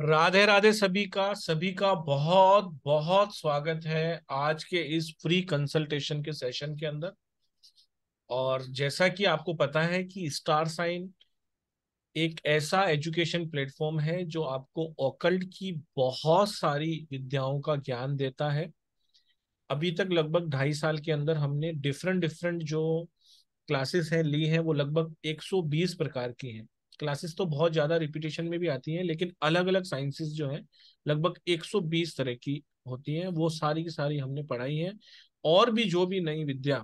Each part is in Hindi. राधे राधे सभी का बहुत बहुत स्वागत है आज के इस फ्री कंसल्टेशन के सेशन के अंदर। और जैसा कि आपको पता है कि स्टार साइन एक ऐसा एजुकेशन प्लेटफॉर्म है जो आपको ऑकल्ट की बहुत सारी विद्याओं का ज्ञान देता है। अभी तक लगभग 2.5 साल के अंदर हमने डिफरेंट जो क्लासेस हैं ली हैं वो लगभग 120 प्रकार की हैं। क्लासेस तो बहुत ज़्यादा रिपीटेशन में भी आती हैं, लेकिन अलग अलग साइंसेस जो हैं लगभग 120 तरह की होती हैं, वो सारी की सारी हमने पढ़ाई हैं। और भी जो भी नई विद्या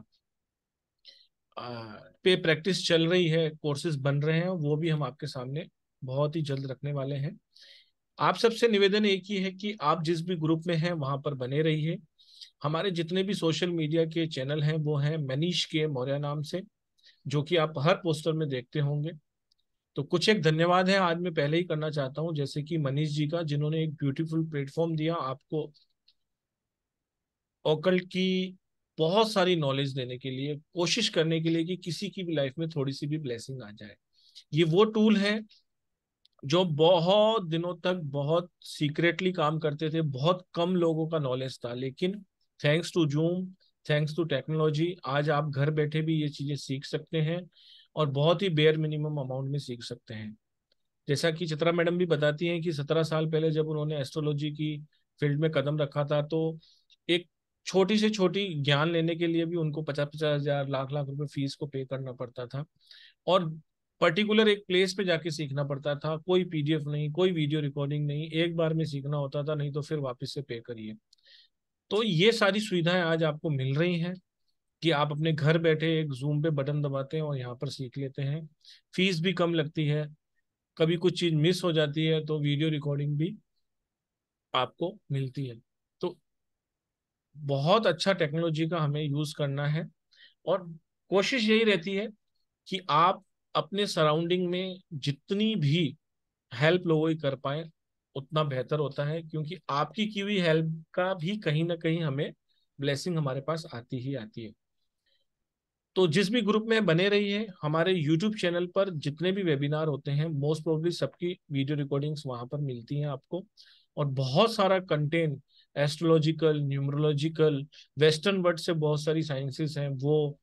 पे प्रैक्टिस चल रही है, कोर्सेज बन रहे हैं, वो भी हम आपके सामने बहुत ही जल्द रखने वाले हैं। आप सबसे निवेदन एक ही है कि आप जिस भी ग्रुप में हैं वहाँ पर बने रहिए। हमारे जितने भी सोशल मीडिया के चैनल हैं वो हैं मनीष के मौर्या नाम से, जो कि आप हर पोस्टर में देखते होंगे। तो कुछ एक धन्यवाद है आज मैं पहले ही करना चाहता हूं, जैसे कि मनीष जी का, जिन्होंने एक ब्यूटीफुल प्लेटफॉर्म दिया आपको ऑकल्ट की बहुत सारी नॉलेज देने के लिए, कोशिश करने के लिए कि किसी की भी लाइफ में थोड़ी सी भी ब्लेसिंग आ जाए। ये वो टूल है जो बहुत दिनों तक बहुत सीक्रेटली काम करते थे, बहुत कम लोगों का नॉलेज था, लेकिन thanks to Zoom, thanks to technology आज आप घर बैठे भी ये चीज़ें सीख सकते हैं और बहुत ही बेयर मिनिमम अमाउंट में सीख सकते हैं। जैसा कि चित्रा मैडम भी बताती हैं कि 17 साल पहले जब उन्होंने एस्ट्रोलॉजी की फील्ड में कदम रखा था तो एक छोटी से छोटी ज्ञान लेने के लिए भी उनको 50-50 हज़ार लाख रुपए फीस को पे करना पड़ता था और पर्टिकुलर एक प्लेस पे जाके सीखना पड़ता था। कोई PDF नहीं, कोई वीडियो रिकॉर्डिंग नहीं, एक बार में सीखना होता था, नहीं तो फिर वापस से पे करिए। तो ये सारी सुविधाएं आज आपको मिल रही हैं कि आप अपने घर बैठे एक जूम पे बटन दबाते हैं और यहाँ पर सीख लेते हैं। फीस भी कम लगती है, कभी कुछ चीज़ मिस हो जाती है तो वीडियो रिकॉर्डिंग भी आपको मिलती है। तो बहुत अच्छा टेक्नोलॉजी का हमें यूज़ करना है और कोशिश यही रहती है कि आप अपने सराउंडिंग में जितनी भी हेल्प लोगों की कर पाए उतना बेहतर होता है, क्योंकि आपकी की हुई हेल्प का भी कहीं ना कहीं हमें ब्लेसिंग हमारे पास आती ही आती है। तो जिस भी ग्रुप में बने रहिए, हमारे YouTube चैनल पर जितने भी वेबिनार होते हैं मोस्ट प्रोबेबली सबकी वीडियो रिकॉर्डिंग्स वहां पर मिलती हैं आपको और बहुत सारा content astrological, numerological, western world से बहुत सारी साइंसेस हैं, वो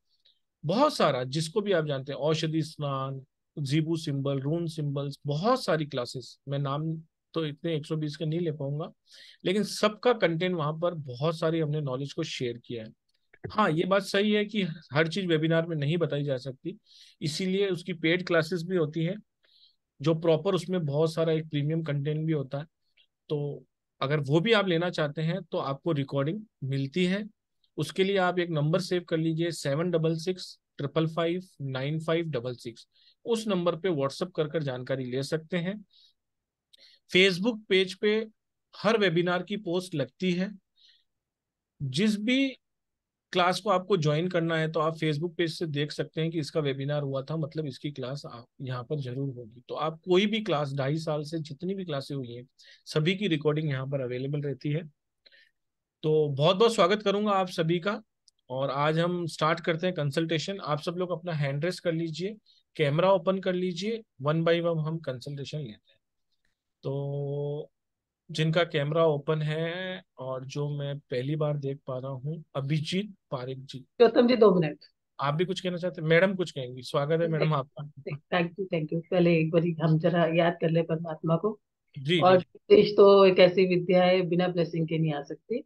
बहुत सारा जिसको भी आप जानते हैं, औषधि स्नान, जीबू सिंबल, रून सिंबल्स, बहुत सारी क्लासेस। मैं नाम तो इतने 120 के नहीं ले पाऊंगा, लेकिन सबका कंटेंट वहां पर बहुत सारी हमने नॉलेज को शेयर किया है। हाँ, ये बात सही है कि हर चीज वेबिनार में नहीं बताई जा सकती, इसीलिए उसकी पेड क्लासेस भी होती है जो प्रॉपर, उसमें बहुत सारा एक प्रीमियम कंटेंट भी होता है। तो अगर वो भी आप लेना चाहते हैं तो आपको रिकॉर्डिंग मिलती है। उसके लिए आप एक नंबर सेव कर लीजिए 7665559566। उस नंबर पे व्हाट्सअप कर जानकारी ले सकते हैं। फेसबुक पेज पे हर वेबिनार की पोस्ट लगती है। जिस भी क्लास को आपको ज्वाइन करना है तो आप फेसबुक पेज से देख सकते हैं कि इसका वेबिनार हुआ था, मतलब इसकी क्लास यहाँ पर जरूर होगी। तो आप कोई भी क्लास, 2.5 साल से जितनी भी क्लासें हुई हैं सभी की रिकॉर्डिंग यहाँ पर अवेलेबल रहती है। तो बहुत बहुत स्वागत करूँगा आप सभी का और आज हम स्टार्ट करते हैं कंसल्टेशन। आप सब लोग अपना हैंड रेस कर लीजिए, कैमरा ओपन कर लीजिए, 1 by 1 हम कंसल्टेशन लेते हैं। तो जिनका कैमरा ओपन है और जो मैं पहली बार देख पा रहा हूँ, अभिजीत पारेख जी। गौतम जी 2 मिनट, आप भी कुछ कहना चाहते हैं? मैडम कुछ कहेंगी, स्वागत है मैडम आपका। Thank you. पहले एक बार हम जरा याद कर ले परमात्मा को जी। और देश तो एक ऐसी विद्या है बिना ब्लेसिंग के नहीं आ सकती,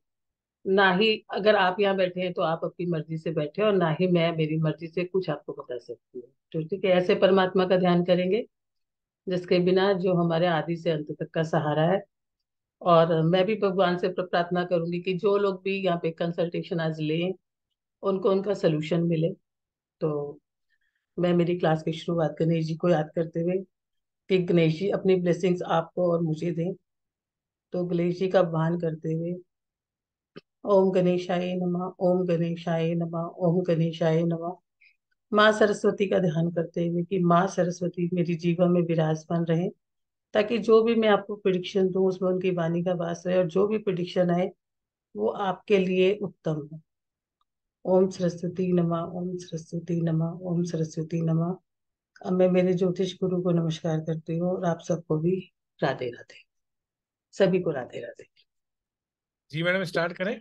ना ही अगर आप यहाँ बैठे हैं तो आप अपनी मर्जी से बैठे और ना ही मैं मेरी मर्जी से कुछ आपको बता सकती हूँ। ठीक है, ऐसे परमात्मा का ध्यान करेंगे जिसके बिना, जो हमारे आदि से अंत तक का सहारा है। और मैं भी भगवान से प्रार्थना करूंगी कि जो लोग भी यहाँ पे कंसल्टेशन आज लें उनको उनका सलूशन मिले। तो मैं मेरी क्लास की शुरुआत गणेश जी को याद करते हुए कि गणेश जी अपनी ब्लेसिंग्स आपको और मुझे दें, तो गणेश जी का आह्वान करते हुए ओम गणेशाय नमः, ओम गणेशाय नमः, ओम गणेशाय नमः। माँ सरस्वती का ध्यान करते हुए कि माँ सरस्वती मेरी जीवन में विराजमान रहे, ताकि जो भी मैं आपको प्रेडिक्शन दूं उसमें उनकी वाणी का वास रहे और जो भी प्रेडिक्शन आए वो आपके लिए उत्तम हो। ओम सरस्वती नमः, ओम सरस्वती नमः, ओम सरस्वती नमः। अब मैं मेरे ज्योतिष गुरु को नमस्कार करती हूँ और आप सबको भी राधे राधे। सभी को राधे राधे। जी मैडम स्टार्ट करें।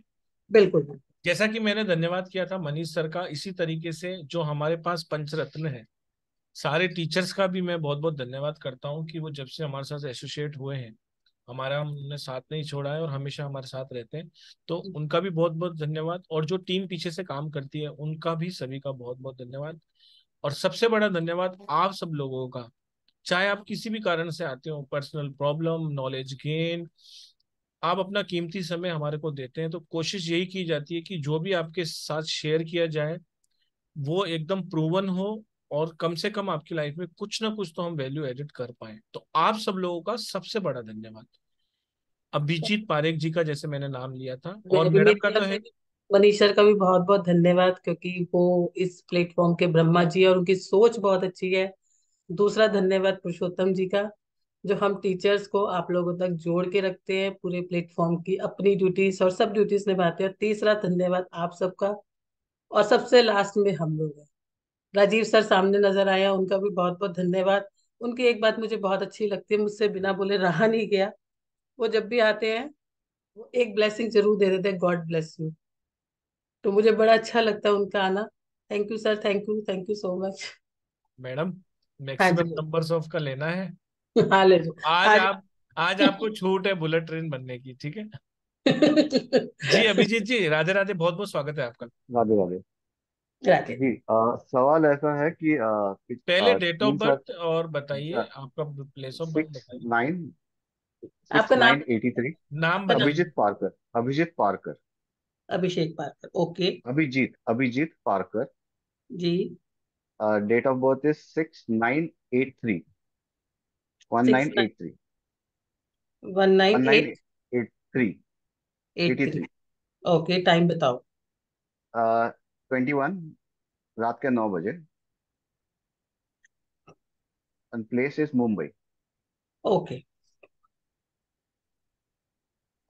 बिल्कुल, जैसा कि मैंने धन्यवाद किया था मनीष सर का, इसी तरीके से जो हमारे पास पंचरत्न है, सारे टीचर्स का भी मैं बहुत बहुत धन्यवाद करता हूँ कि वो जब से हमारे साथ एसोसिएट हुए हैं, हमारा हमने साथ नहीं छोड़ा है और हमेशा हमारे साथ रहते हैं, तो उनका भी बहुत बहुत धन्यवाद। और जो टीम पीछे से काम करती है उनका भी, सभी का बहुत बहुत धन्यवाद। और सबसे बड़ा धन्यवाद आप सब लोगों का, चाहे आप किसी भी कारण से आते हो, पर्सनल प्रॉब्लम, नॉलेज गेन, आप अपना कीमती समय हमारे को देते हैं। तो कोशिश यही की जाती है कि जो भी आपके साथ शेयर किया जाए वो एकदम प्रूवन हो और कम से कम आपकी लाइफ में कुछ ना कुछ तो हम वैल्यू एडिट कर पाए। तो आप सब लोगों का सबसे बड़ा धन्यवाद। अभिजीत पारेख जी का जैसे मैंने नाम लिया था, और मैडम का तो है, मनीष सर का भी बहुत बहुत धन्यवाद, क्योंकि वो इस प्लेटफॉर्म के ब्रह्मा जी है और उनकी सोच बहुत अच्छी है। दूसरा धन्यवाद पुरुषोत्तम जी का, जो हम टीचर्स को आप लोगों तक जोड़ के रखते हैं, पूरे प्लेटफॉर्म की अपनी ड्यूटीज और सब ड्यूटीज निभाते हैं। और तीसरा धन्यवाद आप सबका। और सबसे लास्ट में हम लोग हैं, राजीव सर सामने नजर आया, उनका भी बहुत बहुत धन्यवाद। उनकी एक बात मुझे बहुत अच्छी लगती है, मुझसे बिना बोले रहा नहीं गया, वो जब भी आते हैं वो एक ब्लेसिंग जरूर दे देते हैं, गॉड ब्लेस यू। तो मुझे बड़ा अच्छा लगता है उनका आना। Thank you sir, thank you so much. Madam maximum numbers of का लेना है। हाँ ले लो, आज आपको छूट है बुलेट ट्रेन बनने की, ठीक है। जी अभिजीत जी राधे राधे, बहुत बहुत स्वागत है आपका। राधे राधे। जी सवाल ऐसा है कि पहले डेट ऑफ बर्थ और बताइए आपका प्लेस ऑफ बर्थ बताइए। 9/9/83 नाम Abhijit Parkar. Abhishek Parkar, okay. Abhijeet Parkar ji. Date of birth is 6/9/83 1983। Okay, time बताओ। 21 रात के 9 बजे। And place is Mumbai. Okay,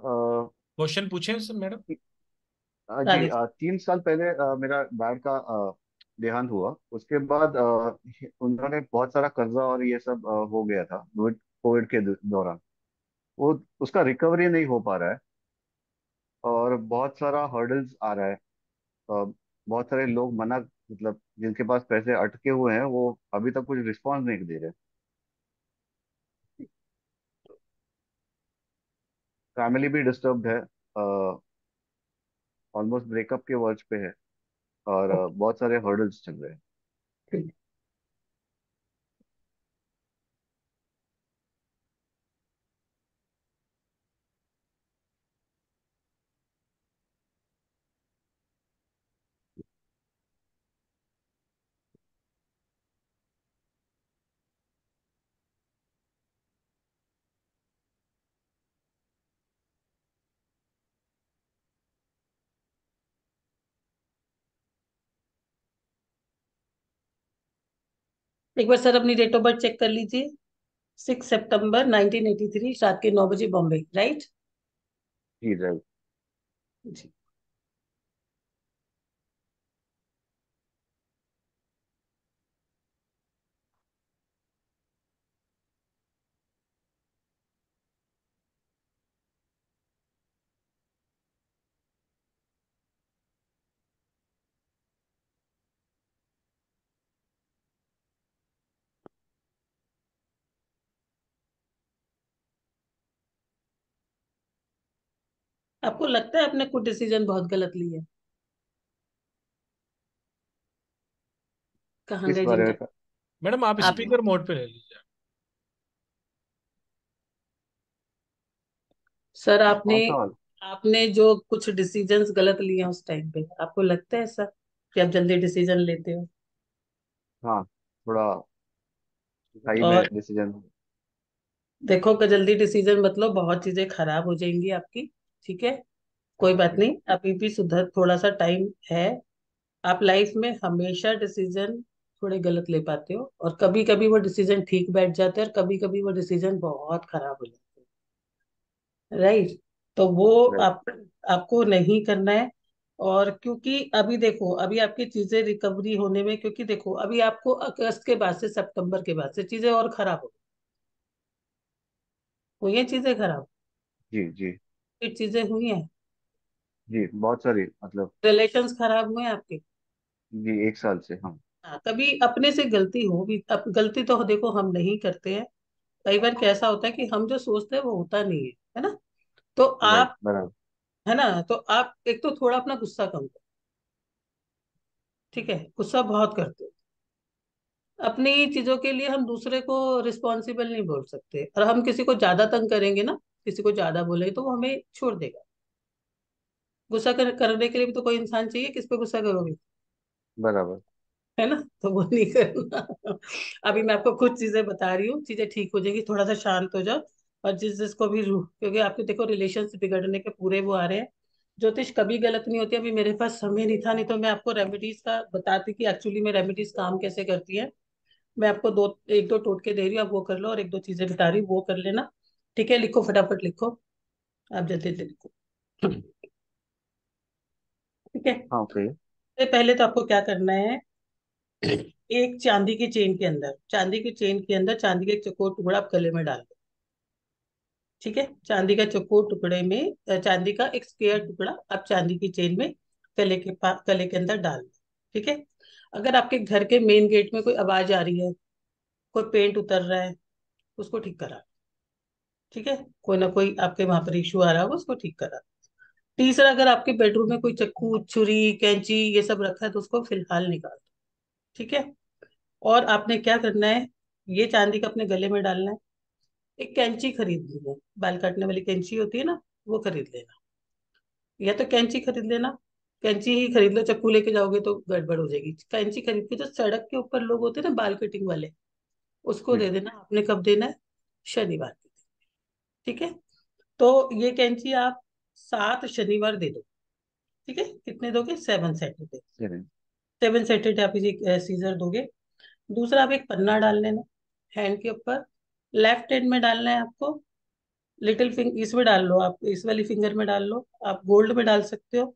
question पूछें सर मैडम। जी 3 साल पहले मेरा डैड का देहांत हुआ, उसके बाद उन्होंने बहुत सारा कर्जा और ये सब हो गया था कोविड के दौरान, वो उसका रिकवरी नहीं हो पा रहा है और बहुत सारा हर्डल्स आ रहा है। बहुत सारे लोग मना, मतलब जिनके पास पैसे अटके हुए हैं वो अभी तक कुछ रिस्पांस नहीं दे रहे। फैमिली भी डिस्टर्ब है, ऑलमोस्ट ब्रेकअप के वर्ज पे है और बहुत सारे हर्डल्स चल रहे हैं। एक बार सर अपनी डेट ऑफ बर्थ चेक कर लीजिए। 6 सितंबर 1983 रात के 9 बजे बॉम्बे, राइट जी। राइट जी। आपको लगता है आपने कुछ डिसीजन बहुत गलत लिया है? कहाँ गए जिंदगी? मैडम आप स्पीकर मोड पे ले लीजिए। सर आपने जो कुछ डिसीजंस गलत लिए हैं उस टाइम पे, आपको लगता है ऐसा कि आप जल्दी डिसीजन लेते हो? हाँ, थोड़ा टाइम डिसीजन देखो कि जल्दी डिसीजन मतलब बहुत चीजें खराब हो जाएंगी आपकी। ठीक है, कोई बात नहीं, अभी भी सुधर, थोड़ा सा टाइम है। आप लाइफ में हमेशा डिसीजन थोड़े गलत ले पाते हो और कभी कभी वो डिसीजन ठीक बैठ जाते हैं और कभी कभी वो डिसीजन बहुत खराब हो जाते हैं, राइट। तो वो आपको नहीं करना है। और क्योंकि अभी देखो, अभी आपकी चीजें रिकवरी होने में, क्योंकि देखो अभी आपको अगस्त के बाद से, सितंबर के बाद से चीजें और खराब हो गई, वो ये चीजें खराब जी जी ये चीजें हुई हैं, जी बहुत सारी मतलब रिलेशंस खराब हुए हैं आपके। जी 1 साल से हम हाँ, कभी अपने से गलती हो भी। अब गलती तो देखो हम नहीं करते हैं, कई बार कैसा होता है कि हम जो सोचते हैं वो होता नहीं है ना। तो राइट आप बराबर है ना, तो आप एक तो थोड़ा अपना गुस्सा कम करो, ठीक है? गुस्सा बहुत करते हो अपनी चीजों के लिए, हम दूसरे को रिस्पॉन्सिबल नहीं बोल सकते। और हम किसी को ज्यादा तंग करेंगे ना, किसी को ज्यादा बोलेंगे तो वो हमें छोड़ देगा। गुस्सा करने के लिए भी तो कोई इंसान चाहिए, किस पे गुस्सा करोगे, बराबर है ना? तो वो नहीं करना। अभी मैं आपको कुछ चीजें बता रही हूँ, चीजें ठीक हो जाएंगी, थोड़ा सा शांत हो जाओ। और जिस जिसको भी रूह, क्योंकि आपके देखो रिलेशन बिगड़ने के पूरे वो आ रहे हैं, ज्योतिष कभी गलत नहीं होती। अभी मेरे पास समय नहीं था, नहीं तो मैं आपको रेमेडीज का बताती कि एक्चुअली में रेमेडीज काम कैसे करती है। मैं आपको दो एक दो टोटके दे रही हूँ, आप वो कर लो, और एक दो चीजें बता रही हूँ, वो कर लेना, ठीक है? लिखो, फटाफट लिखो, आप जल्दी जल्दी लिखो, ठीक है? हाँ ओके सबसे पहले तो आपको क्या करना है, एक चांदी की चेन के अंदर, चांदी के चौकोर टुकड़ा आप गले में डाल दो, ठीक है? चांदी का चौकोर टुकड़े में चांदी का एक स्क्वायर टुकड़ा आप चांदी की चेन में गले के अंदर डाल दो, ठीक है? अगर आपके घर के मेन गेट में कोई आवाज आ रही है, कोई पेंट उतर रहा है, उसको ठीक करा, ठीक है? कोई ना कोई आपके वहां पर इशू आ रहा होगा, उसको ठीक करा। तीसरा, अगर आपके बेडरूम में कोई चक्कू, छुरी, कैंची ये सब रखा है तो उसको फिलहाल निकाल दो, ठीक है? और आपने क्या करना है, ये चांदी का अपने गले में डालना है। एक कैंची खरीद लेना, बाल काटने वाली कैंची होती है ना, वो खरीद लेना, या तो कैंची खरीद लेना, कैंची ही खरीद लो, चक्कू लेके जाओगे तो गड़बड़ हो जाएगी। कैंची खरीद के जो सड़क के ऊपर लोग होते हैं ना बाल कटिंग वाले, उसको दे देना। आपने कब देना है, शनिवार को, ठीक है? तो ये कैंची आप 7 शनिवार दे दो, ठीक है? कितने दोगे, 7 सैटरडे, जी 7 सैटरडे आप इसे सीजर दोगे। दूसरा, आप एक पन्ना डाल लेना हैंड के ऊपर, लेफ्ट हैंड में डालना है आपको, लिटिल फिंगर इसमें डाल लो, आप इस वाली फिंगर में डाल लो, आप गोल्ड में डाल सकते हो,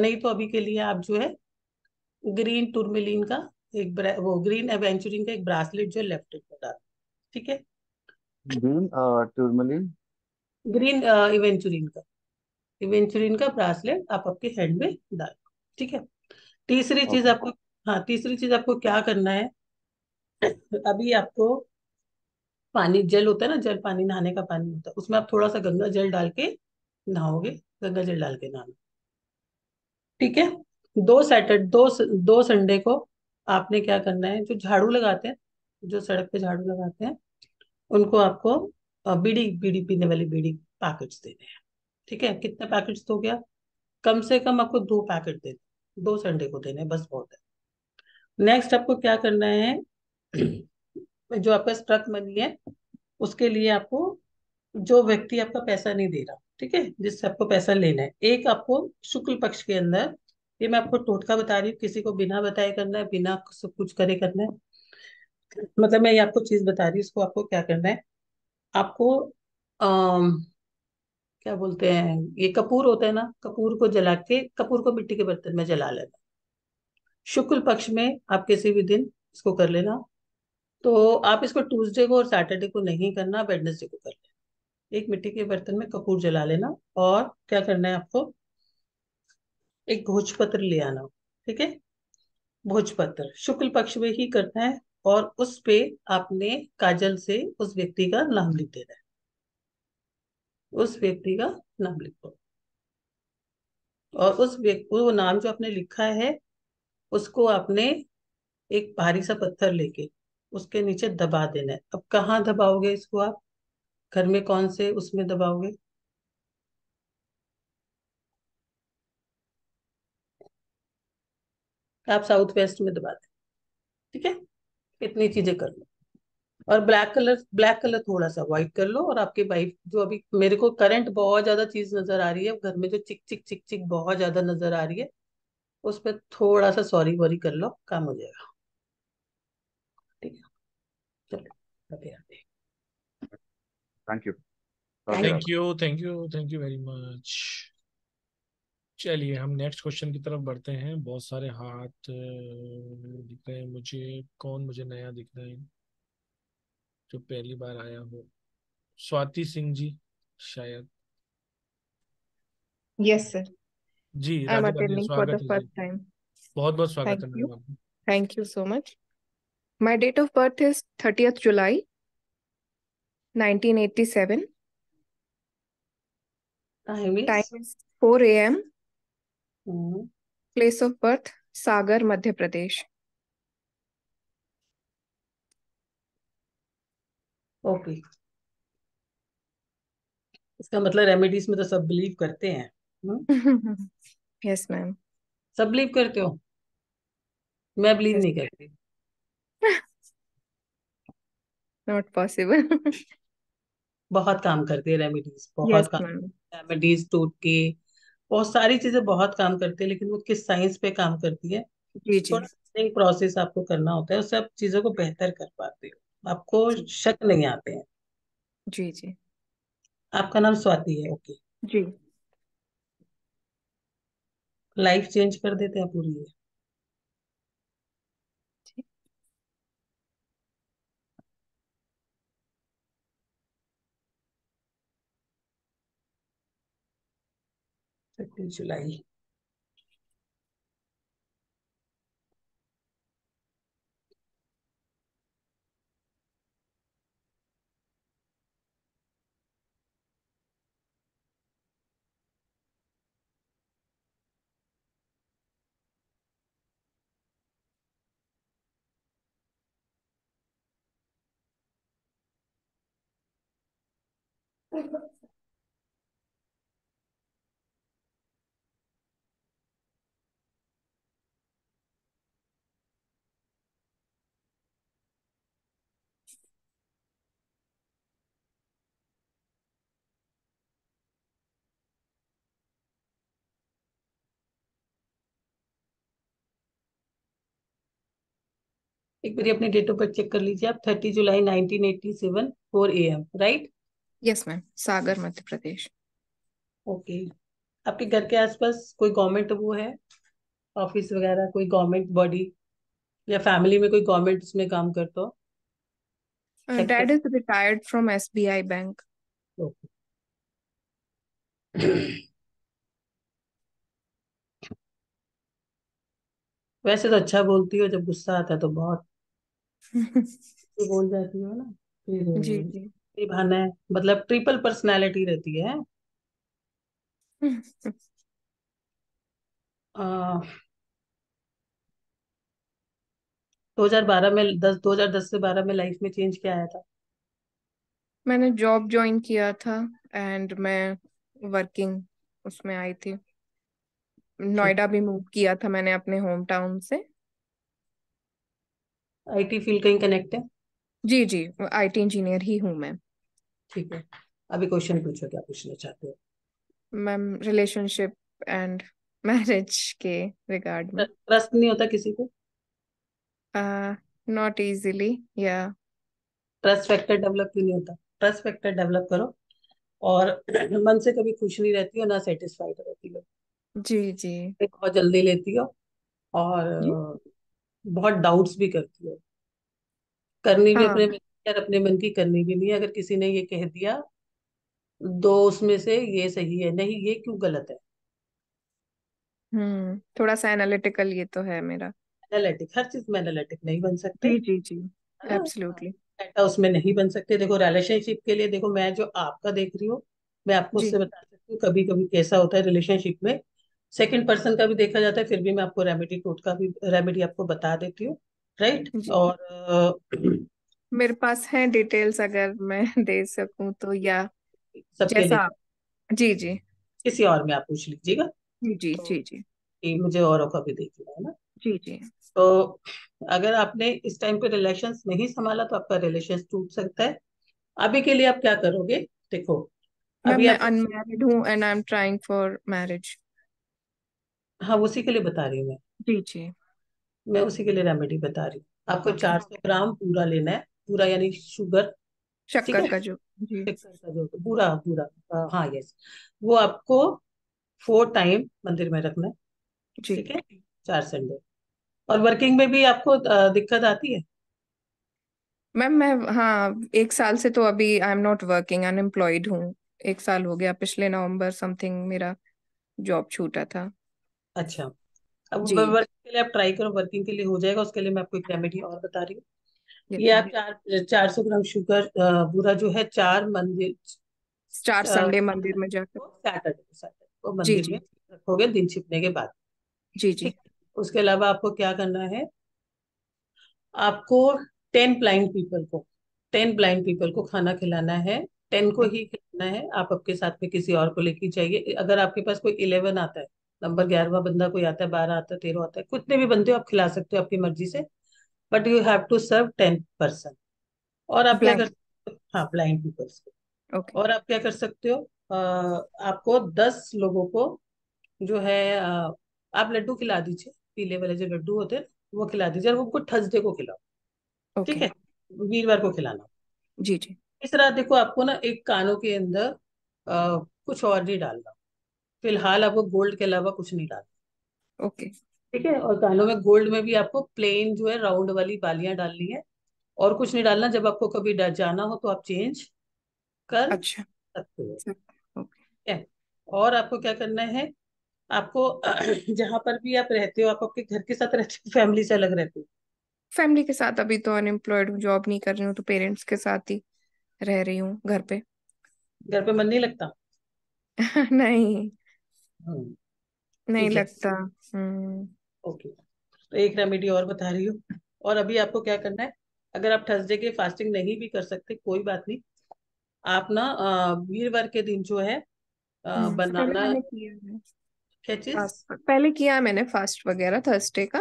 नहीं तो अभी के लिए आप जो है ग्रीन टूर्मेलिन का एक वो ग्रीन एवेंचुरिन का एक ब्रासलेट जो है लेफ्ट हैंड में डाल, ठीक है? ग्रीन टूर्मलिन ग्रीन इवेंचुरिन का ब्रासलेट आप आपके हैंड में डाल, ठीक है? तीसरी चीज ओके आपको, हाँ तीसरी चीज आपको क्या करना है, अभी आपको पानी, जल होता है ना, जल पानी, नहाने का पानी होता है, उसमें आप थोड़ा सा गंगा जल डाल के नहाओगे, गंगा जल डाल के नहाना, ठीक है? 2 संडे को आपने क्या करना है, जो झाड़ू लगाते हैं, जो सड़क पे झाड़ू लगाते हैं, उनको आपको बीड़ी बीड़ी पीने वाली बीड़ी पैकेट्स देने हैं, ठीक है? कितने पैकेट्स हो गया, कम से कम आपको 2 पैकेट देने, 2 संडे को देने, बस बहुत है। नेक्स्ट आपको क्या करना है, जो आपका स्ट्रक मनी है उसके लिए आपको, जो व्यक्ति आपका पैसा नहीं दे रहा, ठीक है, जिससे आपको पैसा लेना है, एक आपको शुक्ल पक्ष के अंदर, ये मैं आपको टोटका बता रही हूँ, किसी को बिना बताए करना है, बिना सब कुछ करे करना है, मतलब मैं ये आपको चीज बता रही हूँ, इसको आपको क्या करना है, आपको क्या बोलते हैं, ये कपूर होता है ना, कपूर को मिट्टी के बर्तन में जला लेना, शुक्ल पक्ष में आप किसी भी दिन इसको कर लेना। तो आप इसको ट्यूसडे को और सैटरडे को नहीं करना, वेडनेसडे को कर लेना। एक मिट्टी के बर्तन में कपूर जला लेना, और क्या करना है आपको, एक भोजपत्र ले आना, ठीक है? भोजपत्र शुक्ल पक्ष में ही करना है, और उस पे आपने काजल से उस व्यक्ति का नाम लिख देना है, उस व्यक्ति का नाम लिख दो, और उस व्यक्ति वो नाम जो आपने लिखा है उसको आपने एक भारी सा पत्थर लेके उसके नीचे दबा देना है। अब कहाँ दबाओगे इसको आप, घर में कौन से उसमें दबाओगे, आप साउथ वेस्ट में दबा दें, ठीक है? इतनी चीजें कर लो, और ब्लैक कलर थोड़ा सा व्हाइट कर लो। और आपके वाइफ, जो अभी मेरे को करंट बहुत ज्यादा चीज नजर आ रही है घर में, जो चिक चिक चिक चिक बहुत ज्यादा नजर आ रही है, उस पर थोड़ा सा सॉरी वॉरी कर लो, काम हो जाएगा, ठीक है? चलो आते आते, thank you thank you thank you thank you very much. चलिए हम नेक्स्ट क्वेश्चन की तरफ बढ़ते हैं। बहुत सारे हाथ दिख रहे हैं मुझे, कौन मुझे नया दिख रहा है जो पहली बार आया हो, स्वाति सिंह जी शायद, यस सर जी, I am attending for the first time. बहुत बहुत स्वागत है मैम आपका। Thank you so much. My date of birth is 30th July 1987। Time is 4 AM। Place of birth Sagar, Madhya Pradesh. Okay, इसका मतलब रेमेडीज में तो सब बिलीव करते हैं। यस मैम, सब बिलीव करते हो? मैं बिलीव नहीं करती, नॉट पॉसिबल। बहुत काम करते हैं रेमेडीज, बहुत काम, रेमेडीज, टोटके, बहुत सारी चीजें बहुत काम करती है, लेकिन वो किस साइंस पे काम करती है, प्रोसेस आपको करना होता है, उससे आप चीजों को बेहतर कर पाते हो, आपको शक नहीं आते हैं। जी जी। आपका नाम स्वाति है? ओके जी। लाइफ चेंज कर देते हैं पूरी जी। जुलाई। एक बार अपने डेट ऑफ बर्थ चेक कर लीजिए आप। 30 जुलाई 1987, 4 AM, right? Yes ma'am, Sagar, Madhya Pradesh. Okay, आपके घर के आसपास कोई गवर्नमेंट वो है, ऑफिस वगैरह, कोई गवर्नमेंट बॉडी या फैमिली में कोई गवर्नमेंट उसमें काम करता हो? Dad is retired from SBI bank. Okay. वैसे तो अच्छा बोलती हो, जब गुस्सा आता है तो बहुत बोल जाती हो ना, फिर जी जी बहाना है, मतलब ट्रिपल पर्सनालिटी रहती है। आ, 2012 में 2010 से 12 में लाइफ में चेंज क्या आया था? मैंने जॉब ज्वाइन किया था एंड मैं वर्किंग उसमें आई थी। नोएडा भी मूव किया था मैंने अपने होम टाउन से। आईटी फील्ड कहीं कनेक्ट है? जी जी, आईटी इंजीनियर ही हूँ मैं। ठीक है, अभी क्वेश्चन पूछो, क्या पूछना चाहते हो? मैम, रिलेशनशिप एंड मैरिज के रिगार्ड में। ट्रस्ट नहीं होता किसी को? नॉट इजीली, या ट्रस्ट फैक्टर डेवलप क्यों नहीं होता? ट्रस्ट फैक्टर डेवलप करो, और मन से कभी खुश नहीं रहती हो, ना सेटिस्फाइड रहती हो। जी जी, बहुत जल्दी लेती हो और बहुत डाउट्स भी करती हो, करनी भी अपने मन की, और अपने मन की करनी भी नहीं। अगर किसी ने ये कह दिया दो उसमें से ये सही है, नहीं ये क्यों गलत है। थोड़ा सा एनालिटिकल ये तो है मेरा। एनालिटिक, हर चीज में एनालिटिक नहीं बन सकते। जी जी जी, एब्सोल्युटली उसमें नहीं बन सकते। देखो रिलेशनशिप के लिए, देखो मैं जो आपका देख रही हूँ, मैं आपको उससे बता सकती हूँ कभी कभी कैसा होता है रिलेशनशिप में। सेकंड पर्सन का भी देखा जाता है, फिर भी मैं आपको रेमेडी, टोटका भी रेमेडी आपको बता देती हूँ, राइट? और मेरे पास है डिटेल्स, अगर मैं दे सकूं तो, या जैसा जी जी किसी और में आप पूछ लीजिएगा। जी जी तो, जी जी मुझे औरों का भी देखना है ना। जी जी, तो अगर आपने इस टाइम पे रिलेशन नहीं संभाला तो आपका रिलेशन टूट सकता है। अभी के लिए आप क्या करोगे? देखो अभी मैं अनमैरिड हूँ and I am trying for marriage. हाँ, उसी के लिए बता रही हूँ मैं। जी जी, मैं उसी के लिए रेमेडी बता रही हूँ आपको। 400 ग्राम पूरा लेना है, पूरा यानी शुगर, शक्कर का जो, शक्कर का जो पूरा पूरा, हाँ यस, वो आपको 4 टाइम मंदिर में रखना है। ठीक है, 4 संडे। और वर्किंग में भी आपको दिक्कत आती है? मैम मैं, हाँ 1 साल से तो अभी I am not working, unemployed हूँ, 1 साल हो गया, पिछले नवंबर समथिंग मेरा जॉब छूटा था। अच्छा, अब वर्किंग के लिए आप ट्राई करो, वर्किंग के लिए हो जाएगा। उसके लिए मैं आपको एक रेमेडी और बता रही हूँ। ये आप 400 ग्राम शुगर बूरा जो है स्टार संडे मंदिर में जाकर सैटरडे मंदिर में रखोगे दिन छिपने के बाद। जी जी। उसके अलावा आपको क्या करना है, आपको 10 ब्लाइंड पीपल को खाना खिलाना है। 10 को ही खिलाना है, आप अपने साथ में किसी और को लेके जाइए। अगर आपके पास कोई 11 आता है, नंबर 11वां बंदा कोई आता है, 12 आता है, 13 आता है, कितने भी बंदे हो आप खिला सकते हो आपकी मर्जी से, but you have to serve 10 person. और आप क्या कर सकते हो, हाँ, ब्लाइंड पीपल्स को। और आप क्या कर सकते हो, आपको 10 लोगों को जो है आप लड्डू खिला दीजिए, पीले वाले जो लड्डू होते हैं वो खिला दीजिए, और वो थर्सडे को खिलाओ, ठीक है, वीरवार को खिलाना। जी जी। तीसरा देखो, आपको ना एक कानों के अंदर कुछ और नहीं डालना फिलहाल, आपको गोल्ड के अलावा कुछ नहीं डालना। ओके, ठीक है। और कानों में गोल्ड में भी आपको प्लेन जो है राउंड वाली बालियां डालनी है, और कुछ नहीं डालना। जब आपको कभी जाना हो तो आप चेंज कर सकते हो, ठीक है। और आपको क्या करना है, आपको जहां पर भी आप रहते हो, आप आपके घर के साथ रहते हो, फैमिली से अलग रहते हो? फैमिली के साथ। अभी तो अनएम्प्लॉयड हूँ, जॉब नहीं कर रही हूँ, तो पेरेंट्स के साथ ही रह रही हूँ। घर पे मन नहीं लगता? नहीं लगता। ओके, तो एक रेमेडी और बता रही हूँ। और अभी आपको क्या करना है, अगर आप थर्सडे के फास्टिंग नहीं भी कर सकते कोई बात नहीं, आप ना वीरवार के दिन जो है बनाना क्या चीज, पहले किया मैंने फास्ट वगैरह थर्सडे का,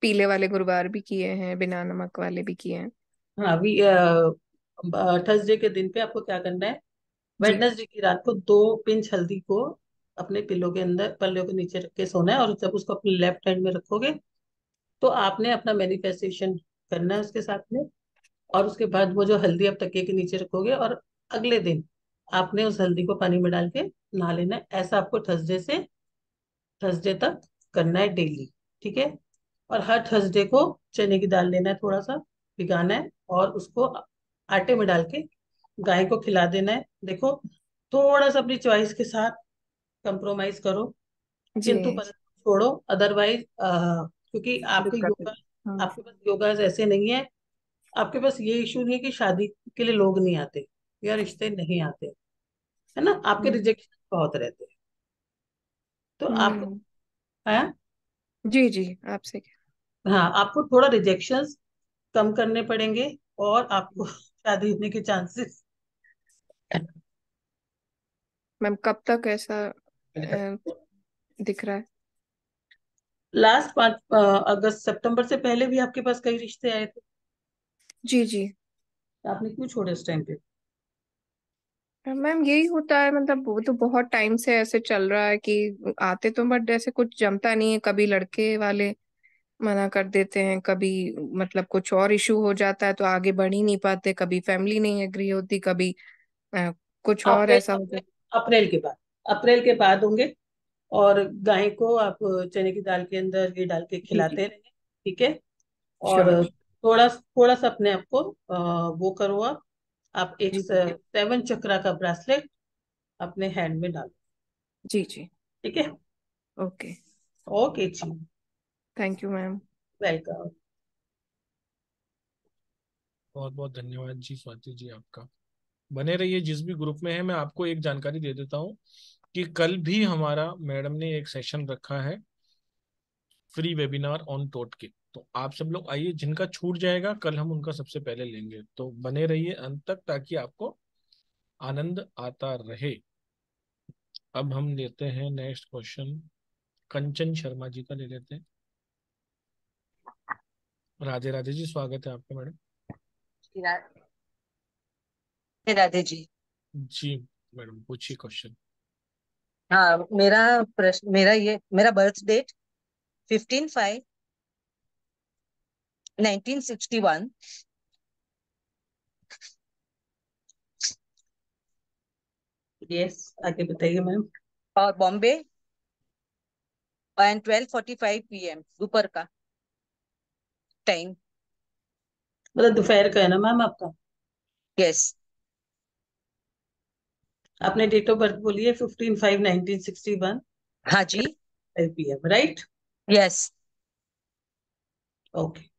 पीले वाले गुरुवार भी किए हैं, बिना नमक वाले भी किए हैं। हाँ, अभी थर्सडे के दिन पे आपको क्या करना है, वेडनेसडे की रात को 2 पिंच हल्दी को अपने पिल्लों के अंदर, पल्लों के नीचे रख के सोना है, और जब उसको अपने लेफ्ट हैंड में रखोगे तो आपने अपना मैनिफेस्टेशन करना है उसके साथ में। और उसके बाद वो जो हल्दी आप तकिए के नीचे रखोगे, और अगले दिन आपने उस हल्दी को पानी में डाल के नहा लेना है। ऐसा आपको थर्सडे से थर्सडे तक करना है डेली, ठीक है। और हर थर्सडे को चने की दाल लेना है, थोड़ा सा भिगाना है, और उसको आटे में डाल के गाय को खिला देना है। देखो, थोड़ा सा अपनी चॉइस के साथ कंप्रोमाइज करो, किंतु छोड़ो, अदरवाइज क्योंकि आपके योगा, आपके पास योगा ऐसे नहीं है, आपके पास ये इशू नहीं है कि शादी के लिए लोग नहीं आते या रिश्ते नहीं आते, है ना, आपके रिजेक्शन बहुत रहते हैं, तो आपको जी जी आपसे हाँ, आपको थोड़ा रिजेक्शंस कम करने पड़ेंगे, और आपको शादी होने के चांसेस। मैम कब तक ऐसा दिख रहा है? लास्ट 5 अगस्त सितंबर से पहले भी आपके पास कई रिश्ते आए थे। जी जी। आपने क्यों छोड़े उस टाइम पे? मैम यही होता है, मतलब वो तो बहुत टाइम से ऐसे चल रहा है कि आते तो बट ऐसे कुछ जमता नहीं है, कभी लड़के वाले मना कर देते हैं, कभी मतलब कुछ और इशू हो जाता है तो आगे बढ़ ही नहीं पाते, कभी फैमिली नहीं एग्री होती, कभी कुछ और ऐसा होता है। अप्रैल के बाद होंगे। और गाय को आप चने की दाल के अंदर ये डाल के खिलाते रहेंगे, ठीक है। और थोड़ा सा अपने आप को वो करो, आप एक 7 चक्रा का ब्रेसलेट अपने हैंड में डालो। जी जी, ठीक है। ओके ओके जी, थैंक यू मैम। वेलकम। बहुत बहुत धन्यवाद जी स्वाति जी आपका। बने रहिए जिस भी ग्रुप में है। मैं आपको एक जानकारी दे देता हूँ कि कल भी हमारा मैडम ने एक सेशन रखा है फ्री वेबिनार ऑन टोटके, तो आप सब लोग आइए, जिनका छूट जाएगा कल हम उनका सबसे पहले लेंगे, तो बने रहिए अंत तक ताकि आपको आनंद आता रहे। अब हम लेते हैं नेक्स्ट क्वेश्चन, कंचन शर्मा जी का ले लेते हैं। राधे राधे जी, स्वागत है आपका मैडम। राधे राधे जी। जी मैडम पूछिए क्वेश्चन। हाँ, मेरा बर्थ डेट 15/5/1961 यस, आगे बताइए मैम। और बॉम्बे एंड 12:45 PM दोपहर का टाइम, मतलब दोपहर का है ना मैम आपका? यस। आपने डेट ऑफ बर्थ बोली है 15/5/1961, हाँ जी, LPM, राइट? Yes, okay.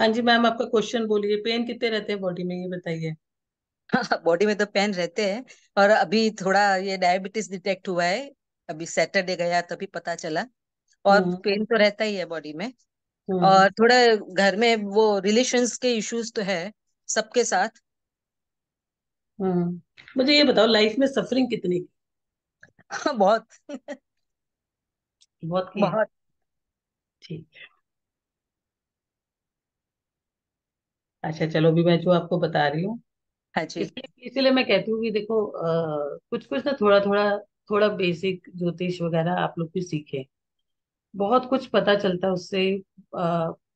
हाँ जी मैम, आपका क्वेश्चन बोलिए। पेन कितने रहते हैं बॉडी में, ये बताइए। हाँ, बॉडी में तो पेन रहते हैं, और अभी थोड़ा ये डायबिटीज डिटेक्ट हुआ है, अभी सैटरडे गया तभी पता चला। और पेन तो रहता ही है बॉडी में, और थोड़ा घर में वो रिलेशंस के इश्यूज तो है सबके साथ। मुझे ये बताओ, लाइफ में सफरिंग कितनी? बहुत बहुत बहुत। ठीक है, अच्छा चलो। अभी मैं जो आपको बता रही हूँ, हाँ जी, इसीलिए मैं कहती हूँ कि देखो कुछ कुछ ना थोड़ा बेसिक ज्योतिष वगैरह आप लोग भी सीखे, बहुत कुछ पता चलता है उससे।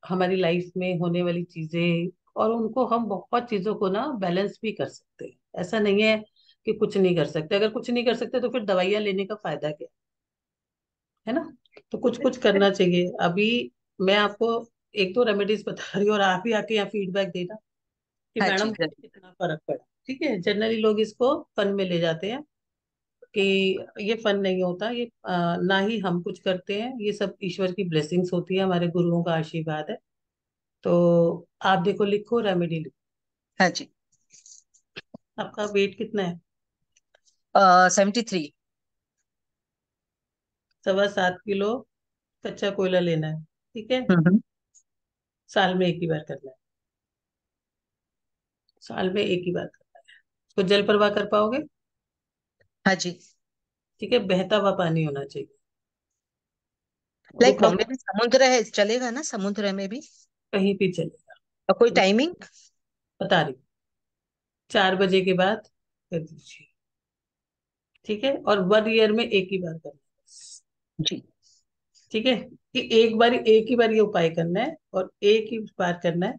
हमारी लाइफ में होने वाली चीजें, और उनको हम बहुत चीजों को ना बैलेंस भी कर सकते हैं। ऐसा नहीं है कि कुछ नहीं कर सकते। अगर कुछ नहीं कर सकते तो फिर दवाइयाँ लेने का फायदा क्या है ना? तो कुछ कुछ करना चाहिए। अभी मैं आपको एक दो रेमेडीज बता रही हूँ, और आप ही आके यहाँ फीडबैक देना कि हाँ मैडम कितना फर्क पड़ा। ठीक है, जनरली लोग इसको फन में ले जाते हैं, कि ये फन नहीं होता, ये ना ही हम कुछ करते हैं, ये सब ईश्वर की ब्लेसिंग्स होती है, हमारे गुरुओं का आशीर्वाद है। तो आप देखो, लिखो रेमेडी लिखो। हाँ जी, आपका वेट कितना है? 73। 7.25 किलो कच्चा कोयला लेना है, ठीक है? साल में एक ही बार करना है, साल में एक ही बार करना है। उसको जल प्रवाह कर पाओगे? हाँ जी, ठीक है। बहता हुआ पानी होना चाहिए। लाइक बॉम्बे में समुद्र है, चलेगा ना? समुद्र में भी कहीं भी चलेगा। और कोई टाइमिंग बता रही? 4 बजे के बाद कर दीजिए, ठीक है? और 1 ईयर में एक ही बार करना जी, ठीक है? कि एक ही बार ये उपाय करना है, और एक ही बार करना है।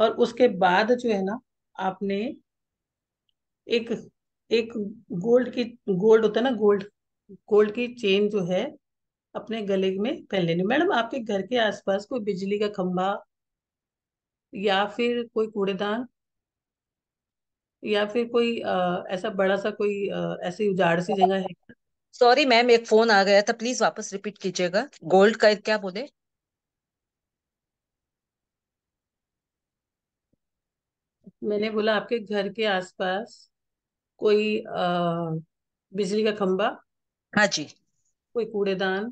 और उसके बाद जो है ना, आपने एक एक गोल्ड होता है ना, गोल्ड की चेन जो है अपने गले में पहन लेनी। मैडम, आपके घर के आसपास कोई बिजली का खंभा, या फिर कोई कूड़ेदान, या फिर कोई ऐसा बड़ा सा कोई ऐसी उजाड़ सी जगह है? सॉरी मैम, एक फोन आ गया था, प्लीज वापस रिपीट कीजिएगा। गोल्ड का क्या बोले? मैंने बोला आपके घर के आसपास कोई बिजली का खंभा, हाँ जी, कोई कूड़ेदान,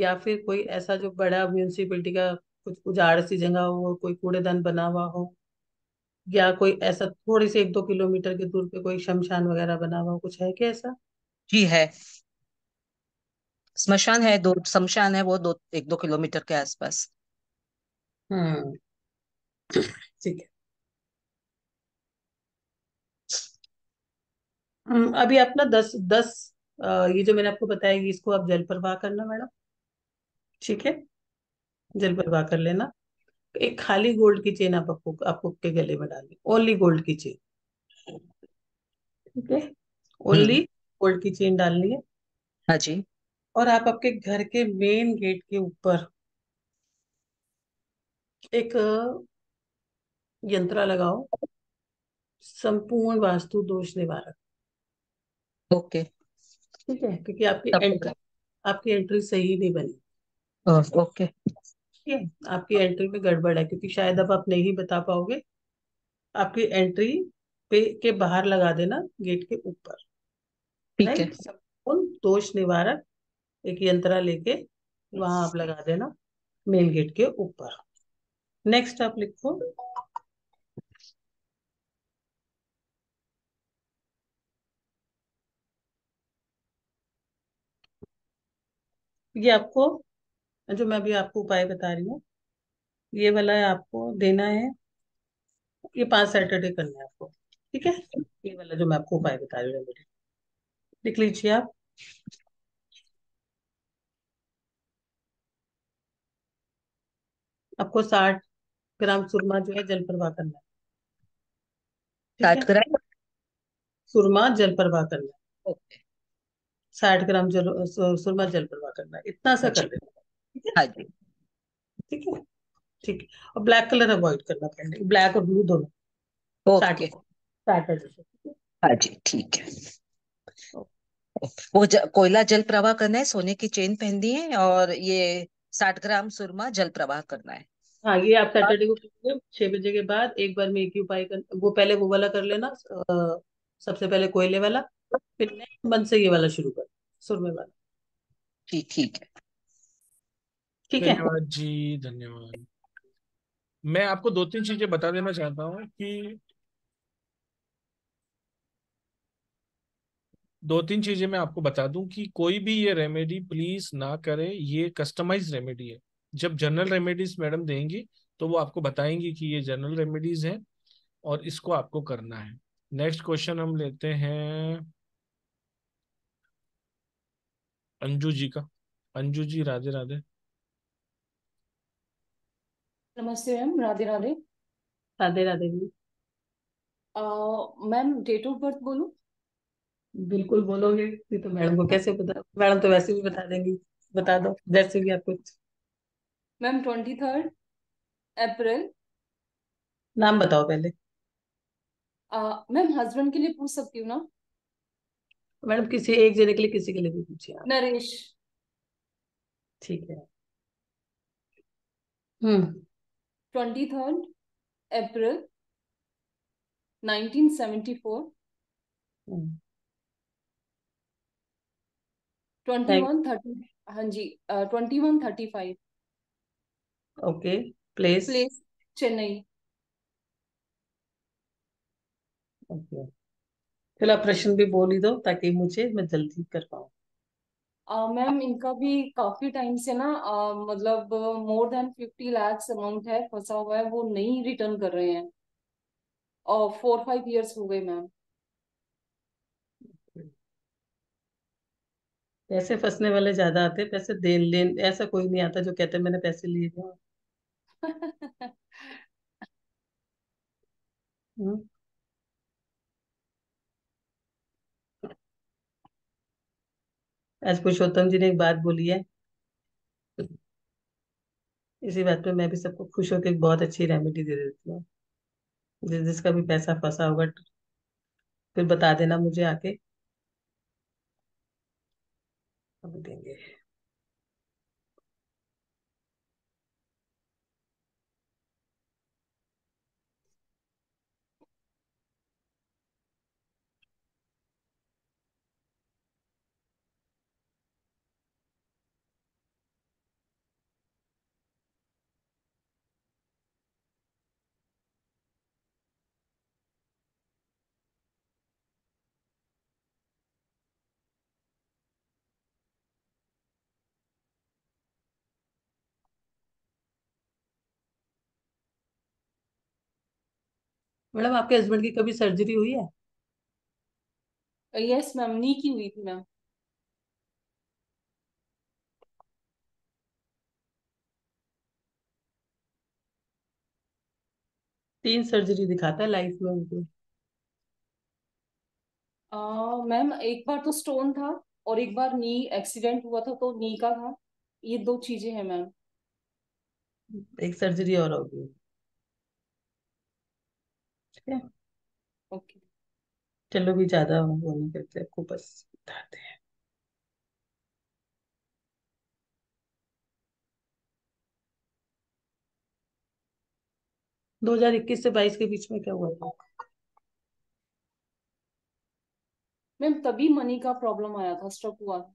या फिर कोई ऐसा जो बड़ा म्यूनिसिपैलिटी का कुछ उजाड़ सी जगह हो, कोई कूड़ेदान बना हुआ हो, या कोई ऐसा थोड़ी से 1-2 किलोमीटर के दूर पे कोई शमशान वगैरह बना हुआ हो, कुछ है क्या ऐसा? जी है, स्मशान है, दो शमशान है, वो 1-2 किलोमीटर के आसपास। ठीक है। अभी अपना 10-10 ये जो मैंने आपको बताया, इसको आप जल प्रवाह करना मैडम, ठीक है? जल प्रवाह कर लेना। एक खाली गोल्ड की चेन आपको के गले में डालनी, ओनली गोल्ड की चेन, ठीक है? ओनली गोल्ड की चेन डालनी है। हाँ जी। और आप आपके घर के मेन गेट के ऊपर एक यंत्र लगाओ, संपूर्ण वास्तु दोष निवारक। ओके, ठीक है? क्योंकि आपकी एंट्री सही नहीं बनी। ओके, ठीक है, आपकी एंट्री में गड़बड़ है, क्योंकि शायद अब आप नहीं बता पाओगे। आपकी एंट्री पे के बाहर लगा देना, गेट के ऊपर, ठीक है? संपूर्ण दोष निवारक एक यंत्रा लेके वहां आप लगा देना मेन गेट के ऊपर। नेक्स्ट आप लिखो ये आपको जो मैं अभी आपको उपाय बता रही हूँ, ये वाला है आपको देना है, ये 5 सैटरडे करना है आपको, ठीक है? ये वाला जो मैं आपको उपाय बता रही हूँ, लिख लीजिए आप। आपको 60 ग्राम सुरमा जो है जल प्रवाह करना है, 60 ग्राम सुरमा जल प्रवाह करना है, ओके। 60 ग्राम सुरमा जल प्रवाह करना है, इतना सा कर लेना, ठीक है? हाँ जी, ठीक है, ठीक है। और ब्लैक कलर अवॉइड करना पड़ेगा, ब्लैक और ब्लू दोनों, ओके। हाँ जी, ठीक है। वो कोयला जल प्रवाह करना है, सोने की चेन पहननी है, और ये 60 ग्राम सुरमा जल प्रवाह करना है। हाँ, ये आप सैटरडे को करेंगे 6 बजे के बाद, एक बार में एक ही उपाय करना। वो पहले वो वाला कर लेना, सबसे पहले कोयले वाला, फिर नेक्स्ट मंथ से ये वाला शुरू कर, सुरमे वाला, ठीक, ठीक है, ठीक है। धन्यवाद जी, धन्यवाद। मैं आपको 2-3 चीजें बता देना चाहता हूँ कि 2-3 चीजें मैं आपको बता दूं कि कोई भी ये रेमेडी प्लीज ना करे, ये कस्टमाइज रेमेडी है। जब जनरल रेमेडीज मैडम देंगी तो वो आपको बताएंगी कि ये जनरल रेमेडीज हैं और इसको आपको करना है। नेक्स्ट क्वेश्चन हम लेते हैं अंजू जी का। अंजू जी, राधे राधे। नमस्ते ma'am, Radhe Radhe. Radhe Radhe ji. Ma'am date of birth बोलूं? बिल्कुल बोलोगे, नहीं तो मैडम को कैसे पता? मैडम तो वैसे भी बता देंगी, बता दो जैसे भी आपको। मैम 23 अप्रैल। नाम बताओ पहले। मैम हस्बैंड के लिए पूछ सकती हूँ ना? मैडम किसी एक जने के लिए, किसी के लिए भी पूछिए। नरेश, ठीक है। 23 अप्रैल 1974। 21:30, हाँ जी, 21:35, ओके। Place Chennai, okay. चलो प्रश्न भी बोल ही दो ताकि मुझे मैं जल्दी कर पाऊँ। मैम इनका भी काफी टाइम से ना मतलब मोर देन 50 लाख अमाउंट है फंसा हुआ है, वो नहीं रिटर्न कर रहे हैं, और 4-5 इयर्स हो गए मैम। पैसे फंसने वाले ज्यादा आते हैं, पैसे देन लेन ऐसा कोई नहीं आता जो कहते मैंने पैसे लिए। आज पुरुषोत्तम जी ने एक बात बोली है, इसी बात पे मैं भी सबको खुश होकर बहुत अच्छी रेमेडी दे देती हूँ। जिसका भी पैसा फंसा होगा फिर बता देना मुझे आके, देंगे। मैडम आपके हस्बैंड की कभी सर्जरी हुई है? यस मैम, नी की हुई थी मैम। तीन सर्जरी दिखाता है लाइफ में उनको। मैम एक बार तो स्टोन था, और एक बार नी एक्सीडेंट हुआ था तो नी का था। ये 2 चीजें हैं मैम। एक सर्जरी और होगी, ठीक है, ओके। चलो भी ज्यादा वो नहीं करते, आपको बस बताते हैं। 2021 से 22 के बीच में क्या हुआ था मैम? तभी मनी का प्रॉब्लम आया था, स्ट्रक हुआ था।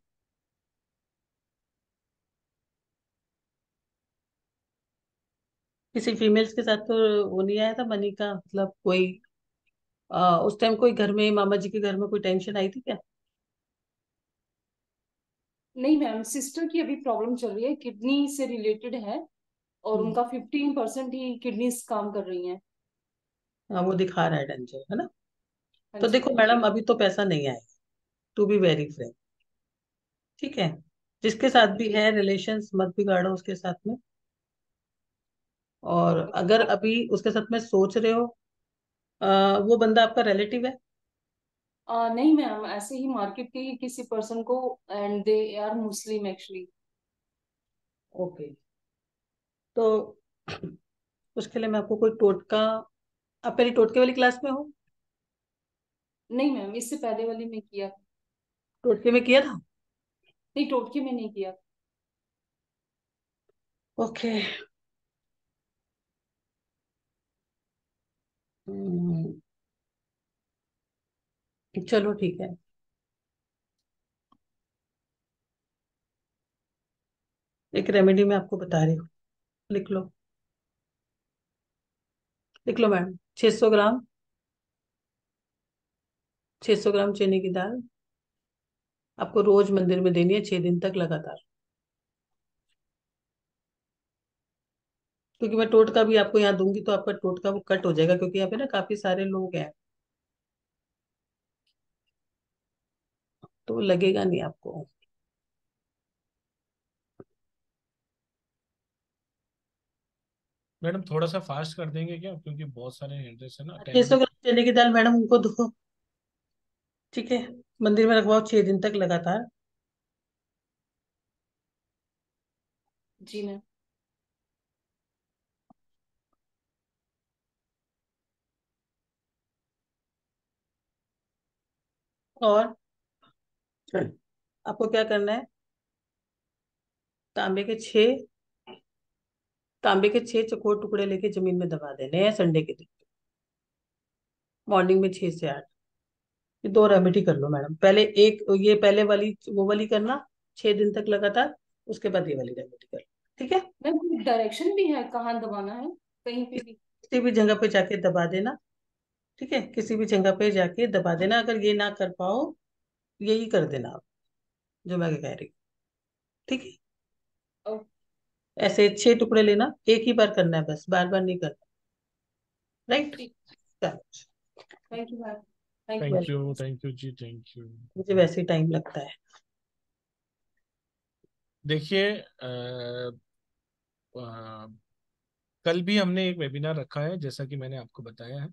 किसी फीमेल्स के साथ तो वो नहीं आया था मनी का, मतलब कोई उस टाइम कोई घर में, मामा जी के घर में कोई टेंशन आई थी क्या? नहीं मैम, सिस्टर की अभी प्रॉब्लम चल रही है, किडनी से रिलेटेड है और उनका 15% ही किडनीज काम कर रही हैं। हाँ वो दिखा रहा है डेंजर, है ना? तो देखो मैडम, अभी तो पैसा नहीं आएगा, टू बी वेरी फ्रैंक, ठीक है? जिसके साथ भी है रिलेशंस मत बिगाड़ो उसके साथ में, और अगर अभी उसके साथ में सोच रहे हो, वो बंदा आपका रिलेटिव है? नहीं मैम, ऐसे ही मार्केट के किसी पर्सन को, and they are Muslim actually. Okay, तो उसके लिए मैं आपको कोई टोटका, आप पहले टोटके वाली क्लास में हो? नहीं मैम, इससे पहले वाली में किया। टोटके में किया था? नहीं, टोटके में नहीं किया। ओके चलो ठीक है। एक रेमेडी मैं आपको बता रही हूँ, लिख लो, लिख लो मैम। 600 ग्राम चने की दाल आपको रोज मंदिर में देनी है, 6 दिन तक लगातार, क्योंकि मैं टोटका भी आपको यहाँ दूंगी तो आपका टोटका वो कट हो जाएगा, क्योंकि यहाँ पे ना काफी सारे लोग हैं तो लगेगा नहीं आपको। मैडम थोड़ा सा फास्ट कर देंगे क्या, क्योंकि बहुत सारे इंटरेस्ट है ना। 600 ग्राम चने की दाल मैडम उनको दो, ठीक है? मंदिर में रखवाओ 6 दिन तक लगातार। जी मैम। और आपको क्या करना है, तांबे के 6 चकोर टुकड़े लेके जमीन में दबा देने हैं संडे के दिन, मॉर्निंग में 6 से 8। ये 2 रेमेडी कर लो मैडम, पहले एक ये पहले वाली वो वाली करना 6 दिन तक लगातार, उसके बाद ये वाली रेमेडी कर लो, ठीक है? मैम डायरेक्शन भी है कहाँ दबाना है? कहीं पे भी, किसी भी जगह पे जाके दबा देना, ठीक है? किसी भी जगह पे जाके दबा देना। अगर ये ना कर पाओ, यही कर देना आप जो मैं कह रही, ठीक है? ऐसे 6 टुकड़े लेना, एक ही बार करना है बस, बार बार नहीं करना, right? Thank you ma'am. Thank you जी, थैंक यू। मुझे वैसे टाइम लगता है। देखिए कल भी हमने एक वेबिनार रखा है, जैसा कि मैंने आपको बताया है,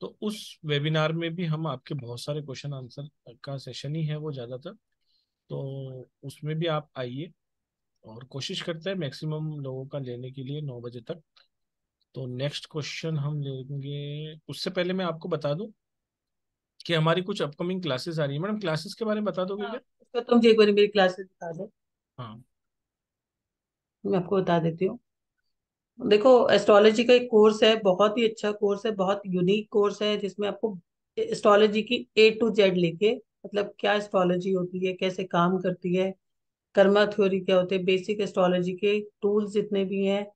तो उस वेबिनार में भी हम आपके बहुत सारे क्वेश्चन आंसर का सेशन ही है वो ज़्यादातर, तो उसमें भी आप आइए और कोशिश करते हैं मैक्सिमम लोगों का लेने के लिए 9 बजे तक। तो नेक्स्ट क्वेश्चन हम लेंगे, उससे पहले मैं आपको बता दूं कि हमारी कुछ अपकमिंग क्लासेस आ रही है। मैडम क्लासेस के बारे में बता दोगे? हाँ, तुम एक बार मेरी क्लासेस बता दो। हाँ मैं आपको बता देती हूँ। देखो एस्ट्रोलॉजी का एक कोर्स है, बहुत ही अच्छा कोर्स है, बहुत यूनिक कोर्स है, जिसमें आपको एस्ट्रोलॉजी की A to Z लेके, मतलब क्या एस्ट्रोलॉजी होती है, कैसे काम करती है, कर्मा थ्योरी क्या होती है, बेसिक एस्ट्रोलॉजी के टूल्स जितने भी हैं,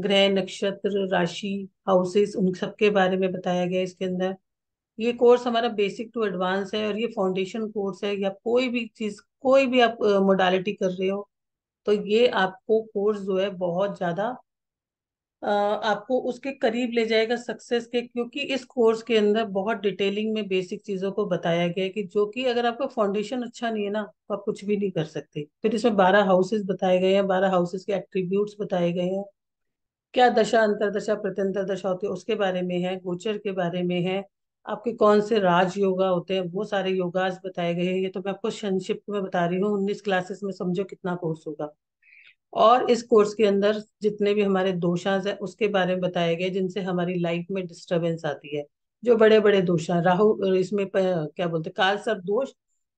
ग्रह नक्षत्र राशि हाउसेस, उन सबके बारे में बताया गया इसके अंदर। ये कोर्स हमारा बेसिक टू एडवांस है और ये फाउंडेशन कोर्स है। या कोई भी चीज़, कोई भी आप मोडालिटी कर रहे हो तो ये आपको कोर्स जो है बहुत ज़्यादा आपको उसके करीब ले जाएगा सक्सेस के, क्योंकि इस कोर्स के अंदर बहुत डिटेलिंग में बेसिक चीज़ों को बताया गया है कि जो कि अगर आपका फाउंडेशन अच्छा नहीं है ना तो आप कुछ भी नहीं कर सकते। फिर इसमें 12 हाउसेज बताए गए हैं, 12 हाउसेज के एट्रीब्यूट्स बताए गए हैं, क्या दशा अंतरदशा प्रत्यंतर दशा होती है उसके बारे में है, गोचर के बारे में है, आपके कौन से राज योगा होते हैं, वो सारे योगास बताए गए हैं। ये तो मैं आपको संक्षिप्त में बता रही हूँ। 19 क्लासेस में समझो कितना कोर्स होगा। और इस कोर्स के अंदर जितने भी हमारे दोषांश हैं उसके बारे में बताया गया, जिनसे हमारी लाइफ में डिस्टरबेंस आती है, जो बड़े बड़े दोष हैं, राहु, इसमें क्या बोलते हैं, काल सर्प दोष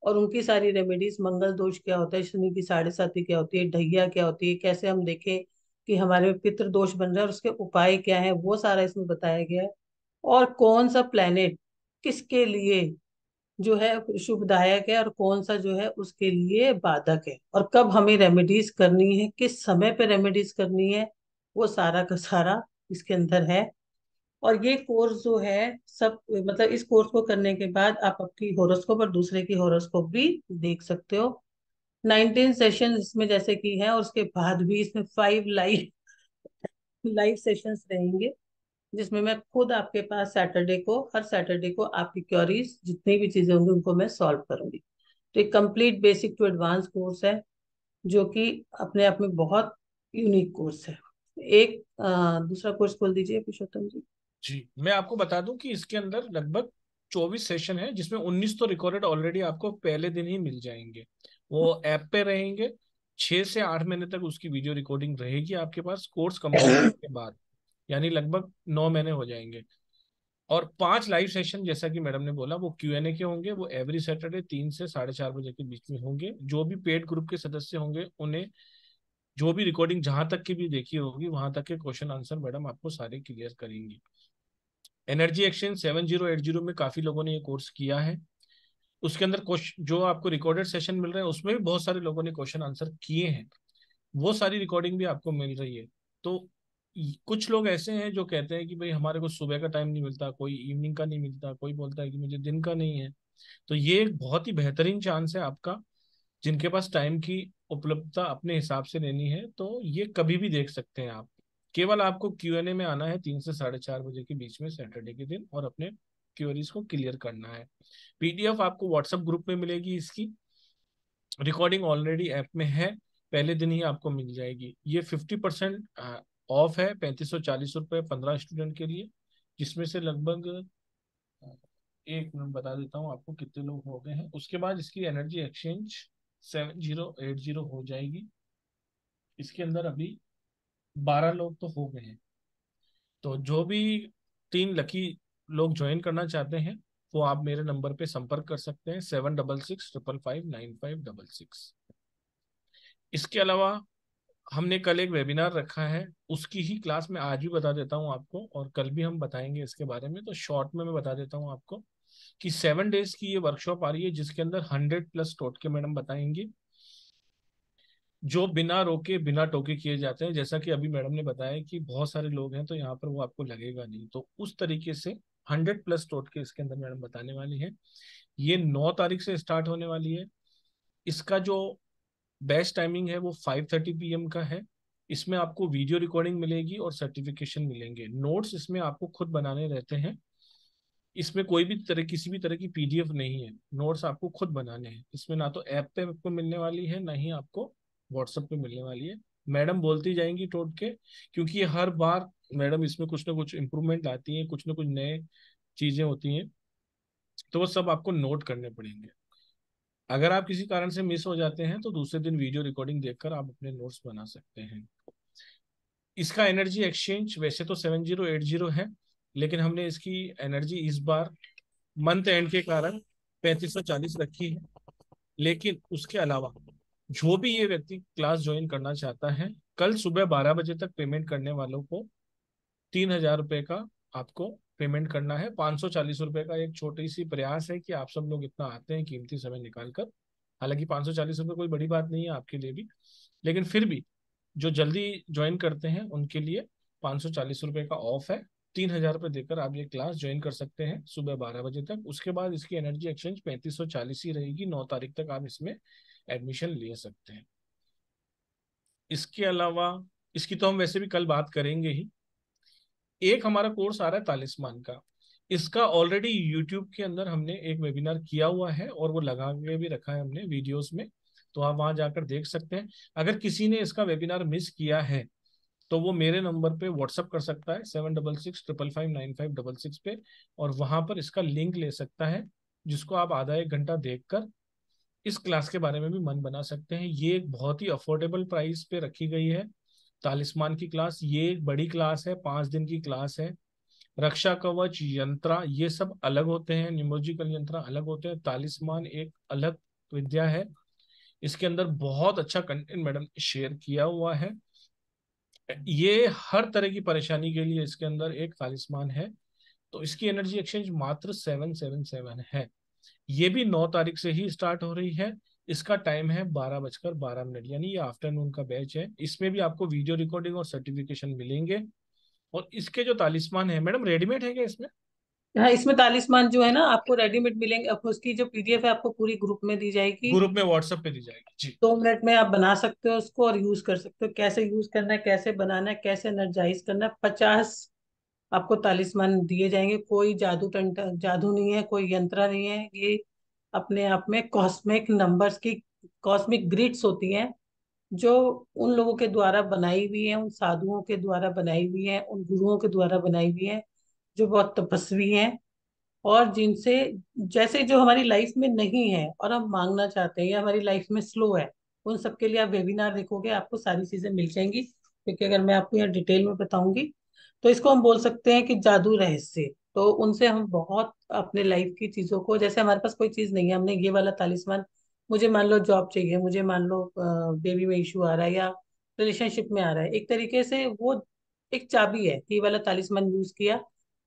और उनकी सारी रेमेडीज, मंगल दोष क्या होता है, शनि की 7.5 क्या होती है, ढैया क्या होती है, कैसे हम देखें कि हमारे पितृ दोष बन रहा है और उसके उपाय क्या है वो सारा इसमें बताया गया है। और कौन सा प्लेनेट किसके लिए जो है शुभदायक है और कौन सा जो है उसके लिए बाधक है और कब हमें रेमेडीज करनी है, किस समय पे रेमेडीज करनी है, वो सारा का सारा इसके अंदर है। और ये कोर्स जो है सब मतलब इस कोर्स को करने के बाद आप अपनी होरोस्कोप और दूसरे की होरोस्कोप भी देख सकते हो। 19 सेशन इसमें जैसे कि हैं और उसके बाद भी इसमें 5 लाइव सेशंस रहेंगे जिसमें मैं खुद आपके पास सैटरडे को हर सैटरडे को आपकी क्वेरीज जितनी भी चीजें होंगी उनको मैं सॉल्व करूंगी। तो एक complete basic to advance course है जो कि अपने आप में बहुत यूनिक कोर्स है। एक दूसरा कोर्स खोल दीजिए पुरुषोत्तम जी। जी मैं आपको बता दूं कि इसके अंदर लगभग 24 सेशन है जिसमें 19 तो रिकॉर्डेड ऑलरेडी आपको पहले दिन ही मिल जाएंगे। वो ऐप पे रहेंगे, 6 से 8 महीने तक उसकी वीडियो रिकॉर्डिंग रहेगी आपके पास कोर्स कंप्लीट के बाद, यानी लगभग 9 महीने हो जाएंगे। और 5 लाइव सेशन जैसा कि मैडम ने बोला वो Q&A के होंगे, वो एवरी सैटरडे 3 से 4:30 बजे के बीच में होंगे। जो भी पेड ग्रुप के सदस्य होंगे उन्हें जो भी रिकॉर्डिंग जहां तक की भी देखी होगी वहां तक के क्वेश्चन आंसर मैडम आपको सारे क्लियर करेंगी। एनर्जी एक्सचेंज 7080 में काफी लोगों ने ये कोर्स किया है, उसके अंदर जो आपको रिकॉर्डेड सेशन मिल रहे हैं उसमें भी बहुत सारे लोगों ने क्वेश्चन आंसर किए हैं, वो सारी रिकॉर्डिंग भी आपको मिल रही है। तो कुछ लोग ऐसे हैं जो कहते हैं कि भाई हमारे को सुबह का टाइम नहीं मिलता, कोई इवनिंग का नहीं मिलता, कोई बोलता है कि मुझे दिन का नहीं है, तो ये एक बहुत ही बेहतरीन चांस है आपका। जिनके पास टाइम की उपलब्धता अपने हिसाब से लेनी है तो ये कभी भी देख सकते हैं आप। केवल आपको Q&A में आना है 3 से 4:30 बजे के बीच में सैटरडे के दिन और अपने क्वेरीज को क्लियर करना है। PDF आपको व्हाट्सएप ग्रुप में मिलेगी, इसकी रिकॉर्डिंग ऑलरेडी ऐप में है, पहले दिन ही आपको मिल जाएगी। ये 50% ऑफ है, 3540 रुपये 15 स्टूडेंट के लिए, जिसमें से लगभग 1 मिनट बता देता हूँ आपको कितने लोग हो गए हैं। उसके बाद इसकी एनर्जी एक्सचेंज 7080 हो जाएगी, इसके अंदर अभी 12 लोग तो हो गए हैं। तो जो भी 3 लकी लोग ज्वाइन करना चाहते हैं वो आप मेरे नंबर पे संपर्क कर सकते हैं 7665559556। इसके अलावा हमने कल एक वेबिनार रखा है, उसकी ही क्लास में आज भी बता देता हूँ आपको और कल भी हम बताएंगे इसके बारे में। तो शॉर्ट में मैं बता देता हूँ आपको कि 7 डेज की ये वर्कशॉप आ रही है जिसके अंदर 100+ टोटके मैडम बताएंगे जो बिना रोके बिना टोके किए जाते हैं। जैसा कि अभी मैडम ने बताया कि बहुत सारे लोग हैं तो यहाँ पर वो आपको लगेगा नहीं, तो उस तरीके से 100+ टोटके इसके अंदर मैडम बताने वाली है। ये 9 तारीख से स्टार्ट होने वाली है। इसका जो बेस्ट टाइमिंग है वो 5:30 PM का है। इसमें आपको वीडियो रिकॉर्डिंग मिलेगी और सर्टिफिकेशन मिलेंगे। नोट्स इसमें आपको खुद बनाने रहते हैं, इसमें कोई भी तरह किसी भी तरह की PDF नहीं है, नोट्स आपको खुद बनाने हैं। इसमें ना तो ऐप पे आपको मिलने वाली है ना ही आपको व्हाट्सएप पे मिलने वाली है। मैडम बोलती जाएंगी टोटके, क्योंकि ये हर बार मैडम इसमें कुछ ना कुछ इम्प्रूवमेंट लाती है, कुछ ना कुछ नए चीजें होती हैं, तो वो सब आपको नोट करने पड़ेंगे। अगर आप किसी कारण से मिस हो जाते हैं तो दूसरे दिन वीडियो रिकॉर्डिंग देखकर आप अपने नोट्स बना सकते हैं। इसका एनर्जी एक्सचेंज वैसे तो 7080 है, लेकिन हमने इसकी एनर्जी इस बार मंथ एंड के कारण 3540 रखी है। लेकिन उसके अलावा जो भी ये व्यक्ति क्लास ज्वाइन करना चाहता है कल सुबह 12 बजे तक पेमेंट करने वालों को 3000 रुपये का आपको पेमेंट करना है। 540 रुपये का एक छोटी सी प्रयास है कि आप सब लोग इतना आते हैं कीमती समय निकाल कर। हालांकि 540 रुपये कोई बड़ी बात नहीं है आपके लिए भी, लेकिन फिर भी जो जल्दी ज्वाइन करते हैं उनके लिए 540 रुपये का ऑफ है। 3000 रुपये देकर आप ये क्लास ज्वाइन कर सकते हैं सुबह 12 बजे तक। उसके बाद इसकी एनर्जी एक्सचेंज 3540 ही रहेगी, 9 तारीख तक आप इसमें एडमिशन ले सकते हैं। इसके अलावा इसकी तो हम वैसे भी कल बात करेंगे ही। एक हमारा कोर्स आ रहा है तालिस्मान का, इसका ऑलरेडी YouTube के अंदर हमने एक वेबिनार किया हुआ है और वो लगा के भी रखा है हमने वीडियोस में, तो आप वहां जाकर देख सकते हैं। अगर किसी ने इसका वेबिनार मिस किया है तो वो मेरे नंबर पे व्हाट्सअप कर सकता है 7665559556 पे, और वहां पर इसका लिंक ले सकता है जिसको आप आधा एक घंटा देखकर इस क्लास के बारे में भी मन बना सकते हैं। ये एक बहुत ही अफोर्डेबल प्राइस पे रखी गई है तालिस्मान की क्लास। ये एक बड़ी क्लास है, 5 दिन की क्लास है। रक्षा कवच, यंत्रा, ये सब अलग होते हैं, न्यूमोजिकल यंत्रा अलग होते हैं, तालिस्मान एक अलग विद्या है। इसके अंदर बहुत अच्छा कंटेंट मैडम ने शेयर किया हुआ है। ये हर तरह की परेशानी के लिए इसके अंदर एक तालिस्मान है। तो इसकी एनर्जी एक्सचेंज मात्र 777 है। ये भी 9 तारीख से ही स्टार्ट हो रही है। इसका टाइम है 12:12 यानी ये आफ्टरनून का बैच है। इसमें भी आपको वीडियो रिकॉर्डिंग और सर्टिफिकेशन मिलेंगे। और इसके जो तालिस्मान है मैडम रेडीमेड है क्या इसमें? हाँ, इसमें तालिस्मान जो है ना आपको रेडीमेड मिलेंगे। उसकी जो पीडीएफ है आपको पूरी ग्रुप में दी जाएगी, ग्रुप में व्हाट्सएप पे दी जाएगी जी। 2 मिनट में आप बना सकते हो उसको और यूज कर सकते हो। कैसे यूज करना है, कैसे बनाना है, कैसे एनर्जाइज करना है, 50 आपको तालिस्मान दिए जाएंगे। कोई जादू नहीं है, कोई यंत्र नहीं है। ये अपने आप में कॉस्मिक नंबर्स की कॉस्मिक ग्रिड्स होती हैं जो उन लोगों के द्वारा बनाई हुई है, उन साधुओं के द्वारा बनाई हुई है, उन गुरुओं के द्वारा बनाई हुई है जो बहुत तपस्वी हैं और जिनसे जैसे जो हमारी लाइफ में नहीं है और हम मांगना चाहते हैं या हमारी लाइफ में स्लो है, उन सबके लिए आप वेबिनार देखोगे आपको सारी चीजें मिल जाएंगी। क्योंकि अगर मैं आपको यहाँ डिटेल में बताऊंगी तो इसको हम बोल सकते हैं कि जादू रहस्य। तो उनसे हम बहुत अपने लाइफ की चीजों को, जैसे हमारे पास कोई चीज नहीं है, हमने ये वाला तालिस्मान, मुझे मान लो जॉब चाहिए, मुझे मान लो बेबी में इशू आ रहा है या रिलेशनशिप में आ रहा है, एक तरीके से वो एक चाबी है। ये वाला तालिस्मान यूज किया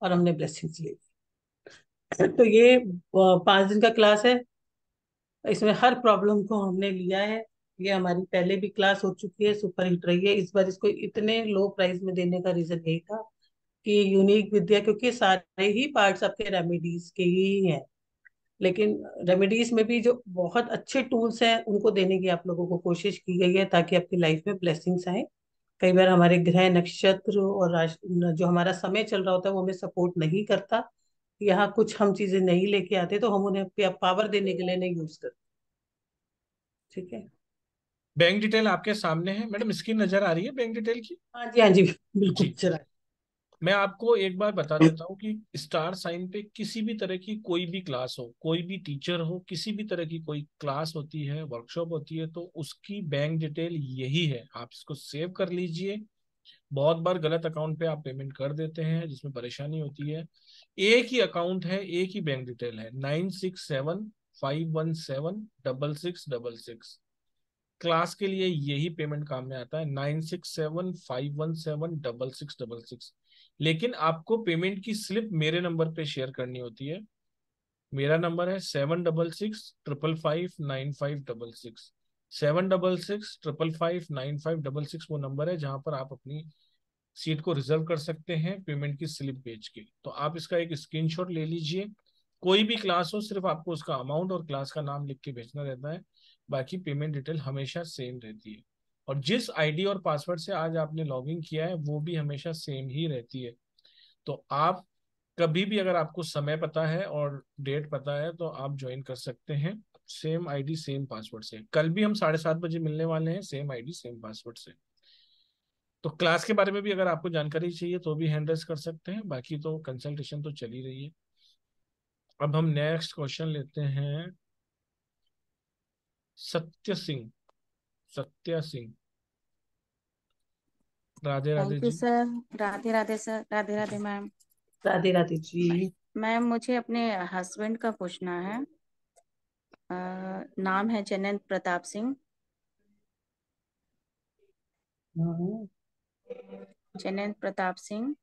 और हमने ब्लेसिंग्स ले ली। तो ये 5 दिन का क्लास है। इसमें हर प्रॉब्लम को हमने लिया है। ये हमारी पहले भी क्लास हो चुकी है, सुपर हिट रही है। इस बार इसको इतने लो प्राइस में देने का रीजन यही था कि यूनिक विद्या, क्योंकि सारे ही पार्ट्स आपके रेमेडीज के ही हैं, लेकिन रेमेडीज में भी जो बहुत अच्छे टूल्स हैं उनको देने की आप लोगों को कोशिश की गई है ताकि आपकी लाइफ में ब्लेसिंग्स आए। कई बार हमारे ग्रह नक्षत्र और जो हमारा समय चल रहा होता है वो हमें सपोर्ट नहीं करता, यहाँ कुछ हम चीजें नहीं लेके आते तो हम उन्हें पावर देने के लिए नहीं यूज करते। ठीक है, बैंक डिटेल आपके सामने है मैडम, स्क्रीन नजर आ रही है बैंक डिटेल की? हाँ जी, हाँ जी बिल्कुल। मैं आपको एक बार बता देता हूँ कि स्टार साइन पे किसी भी तरह की कोई भी क्लास हो, कोई भी टीचर हो, किसी भी तरह की कोई क्लास होती है, वर्कशॉप होती है, तो उसकी बैंक डिटेल यही है। आप इसको सेव कर लीजिए। बहुत बार गलत अकाउंट पे आप पेमेंट कर देते हैं जिसमें परेशानी होती है। एक ही अकाउंट है, एक ही बैंक डिटेल है, 96751766666। क्लास के लिए यही पेमेंट काम में आता है, 96751766666। लेकिन आपको पेमेंट की स्लिप मेरे नंबर पे शेयर करनी होती है। मेरा नंबर है 766-555-9566, 766-555-9566। वो नंबर है जहां पर आप अपनी सीट को रिजर्व कर सकते हैं पेमेंट की स्लिप भेज के। तो आप इसका एक स्क्रीनशॉट ले लीजिए। कोई भी क्लास हो, सिर्फ आपको उसका अमाउंट और क्लास का नाम लिख के भेजना रहता है, बाकी पेमेंट डिटेल हमेशा सेम रहती है। और जिस आईडी और पासवर्ड से आज आपने लॉगिन किया है वो भी हमेशा सेम ही रहती है। तो आप कभी भी, अगर आपको समय पता है और डेट पता है, तो आप ज्वाइन कर सकते हैं सेम आईडी सेम पासवर्ड से। कल भी हम 7:30 बजे मिलने वाले हैं सेम आईडी सेम पासवर्ड से। तो क्लास के बारे में भी अगर आपको जानकारी चाहिए तो भी हैंड रेस कर सकते हैं, बाकी तो कंसल्टेशन तो चल ही रही है। अब हम नेक्स्ट क्वेश्चन लेते हैं। Satya Singh, Radhe Radhe ji. Sir Radhe Radhe ma'am. Radhe Radhe ji. Ma'am मुझे अपने हस्बैंड का पूछना है। नाम है Chanan Pratap Singh. Chanan Pratap Singh.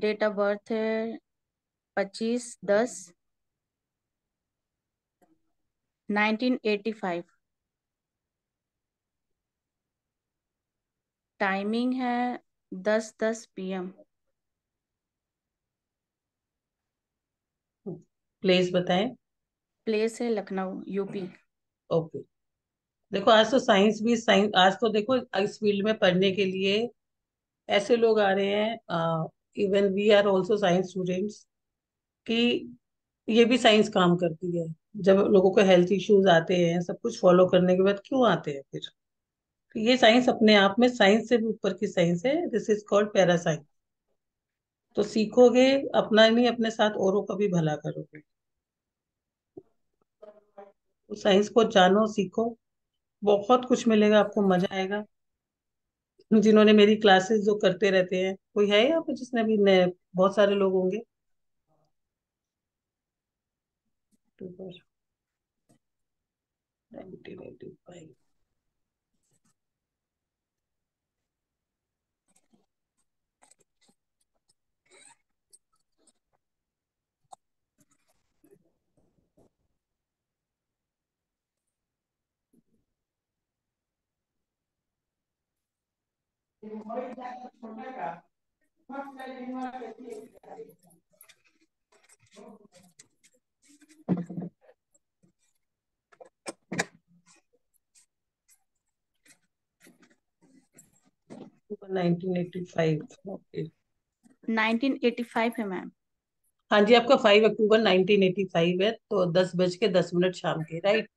Date of birth है 25/10/1985। टाइमिंग है 10:10 PM। प्लेस बताएं। प्लेस है लखनऊ, यूपी। ओके। देखो आज तो साइंस आज तो देखो इस फील्ड में पढ़ने के लिए ऐसे लोग आ रहे हैं, even we are also science students, कि ये भी साइंस काम करती है। जब लोगों को हेल्थ इश्यूज आते हैं सब कुछ फॉलो करने के बाद क्यों आते हैं फिर? तो ये साइंस अपने आप में साइंस से भी ऊपर की साइंस है। This is called parascience. तो सीखोगे, अपना नहीं अपने साथ औरों का भी भला करोगे। तो साइंस को जानो, सीखो, बहुत कुछ मिलेगा आपको, मजा आएगा। जिन्होंने मेरी क्लासेस जो करते रहते हैं, कोई है यहाँ पे जिसने भी? बहुत सारे लोग होंगे। 1985 1985 है मैम। हाँ जी, आपका 5 अक्टूबर 1985 है, तो 10:10 शाम के, राइट?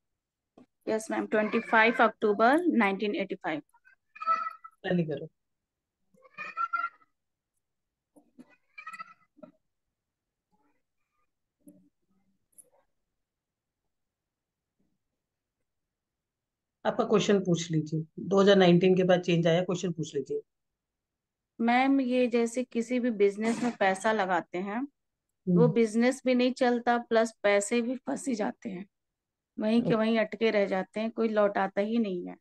यस मैम, 25 अक्टूबर 1985। चलिए करो। आपका क्वेश्चन पूछ लीजिए। 2019 के बाद चेंज आया, क्वेश्चन पूछ लीजिए मैम। ये जैसे किसी भी बिजनेस में पैसा लगाते हैं, वो बिजनेस भी नहीं चलता, प्लस पैसे भी फंसी जाते हैं, वहीं के वहीं अटके रह जाते हैं, कोई लौटाता ही नहीं है।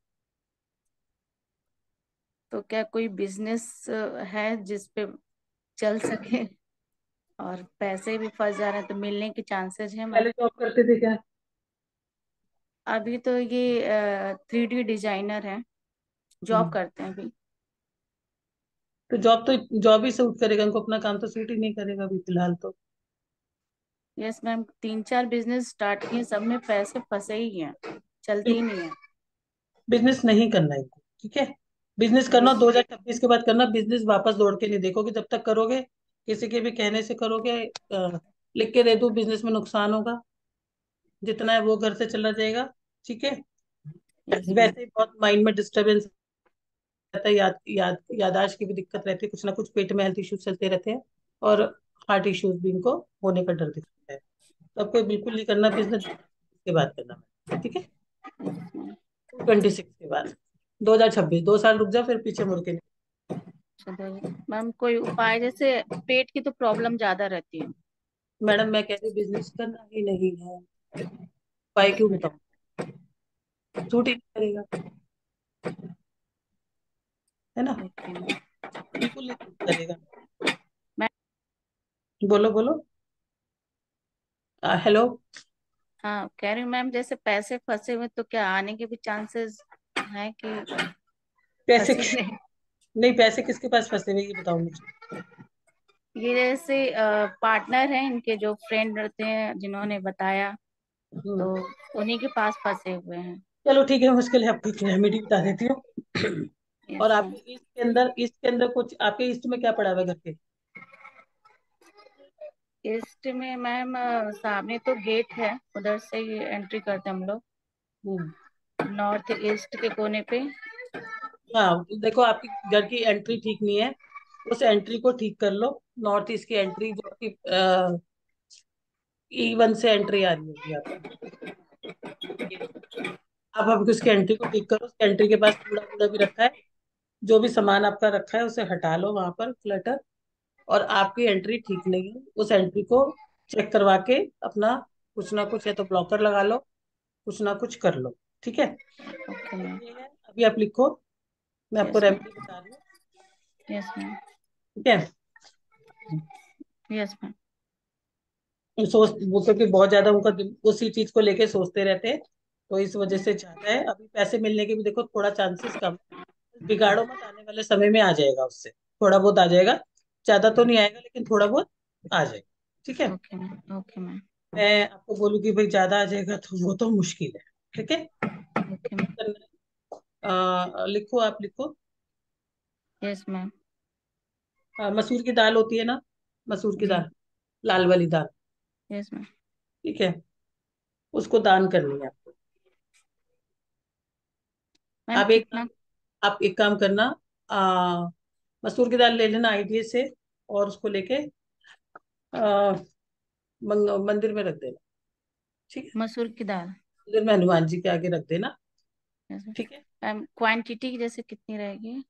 तो क्या कोई बिजनेस है जिसपे चल सके और पैसे भी फंस जा रहे हैं, तो मिलने के चांसेस हैं? पहले जॉब करते थे क्या? अभी तो ये 3D डिजाइनर है, जॉब करते हैं अभी। तो जॉब ही सूट करेगा उनको, अपना काम तो सूट ही नहीं करेगा अभी फिलहाल तो। यस मैम, 3-4 बिजनेस स्टार्ट किए, सब में पैसे फंसे ही हैं, चलते ही नहीं है। बिजनेस नहीं करना इनको, ठीक है? बिजनेस करना 2026 के बाद करना। बिजनेस वापस दौड़ के नहीं देखोगे जब तक करोगे, किसी के भी कहने से करोगे। लिख के दे दू, बिजनेस में नुकसान होगा, जितना है वो घर से चला जाएगा, ठीक है? वैसे ही बहुत माइंड में डिस्टर्बेंस रहता है, यादाश्त की भी दिक्कत रहती है, कुछ ना कुछ पेट में हेल्थ इश्यूज चलते रहते हैं, और हार्ट इश्यूज भी इनको होने का डर दिखता है। तो आपको बिल्कुल नहीं करना बिजनेस के बाद करना, ठीक है? 26 के बाद, 2026, 2 साल रुक जा, फिर पीछे मुड़ के नहीं। मैम कोई उपाय, जैसे पेट की तो प्रॉब्लम ज्यादा रहती है मैडम, मैं कहती हूँ बिजनेस करना ही नहीं है, उपाय क्यों बताऊं? छूट ही करेगा, है ना? बिल्कुल नहीं करेगा। बोलो बोलो। हेलो। हाँ, कह रही हूँ मैम जैसे पैसे फंसे हुए, तो क्या आने के भी चांसेस है कि पैसे नहीं? पैसे किसके पास फंसे हुए ये बताओ मुझे। ये जैसे पार्टनर हैं इनके, जो फ्रेंड रहते हैं जिन्होंने बताया, तो उन्हीं के पास फंसे हुए हैं। चलो ठीक है, मुश्किल है, आपको रेमेडी बता देती हूँ। और आपके ईस्ट के अंदर कुछ, आपके ईस्ट में क्या पड़ा हुआ घर के? ईस्ट में मैम सामने तो गेट है, उधर से ही एंट्री करते हम लोग, नॉर्थ ईस्ट के कोने पे। हाँ देखो, आपकी घर की एंट्री ठीक नहीं है, उस एंट्री को ठीक कर लो। नॉर्थ ईस्ट की एंट्री जो कि E1 से एंट्री आ रही होगी आपको। अब आप उसकी एंट्री को ठीक करो। उसकी एंट्री के पास कूड़ा भी रखा है, जो भी सामान आपका रखा है उसे हटा लो वहां पर, क्लटर। और आपकी एंट्री ठीक नहीं है, उस एंट्री को चेक करवा के अपना कुछ ना कुछ, या तो ब्लॉकर लगा लो, कुछ ना कुछ कर लो, ठीक है? अभी आप लिखो, मैं आपको रेमेडी बता रही हूँ। यस मैम, ठीक है? Yes ma'am. क्योंकि बहुत ज्यादा उनका उसी चीज को लेके सोचते रहते हैं, तो इस वजह से चाहता है। अभी पैसे मिलने के भी देखो थोड़ा चांसेस कम, बिगाड़ो मत, आने वाले समय में आ जाएगा, उससे थोड़ा बहुत आ जाएगा, ज्यादा तो नहीं आएगा लेकिन थोड़ा बहुत आ जाएगा, ठीक है? Okay ma'am, okay ma'am. मैं आपको बोलूँ कि भाई ज्यादा आ जाएगा तो वो तो मुश्किल है, ठीक है? लिखो, आप लिखो। Yes ma'am. मसूर की दाल होती है ना, मसूर की दाल, लाल वाली दाल, यस मैम, ठीक है? उसको दान करनी है आपको। आप एक काम करना, मसूर की दाल ले लेना आईडीए से, और उसको लेके मंदिर में रख देना, ठीक है? मसूर की दाल मंदिर में हनुमान जी के आगे रख देना, ठीक है? क्वांटिटी जैसे कितनी रहेगी?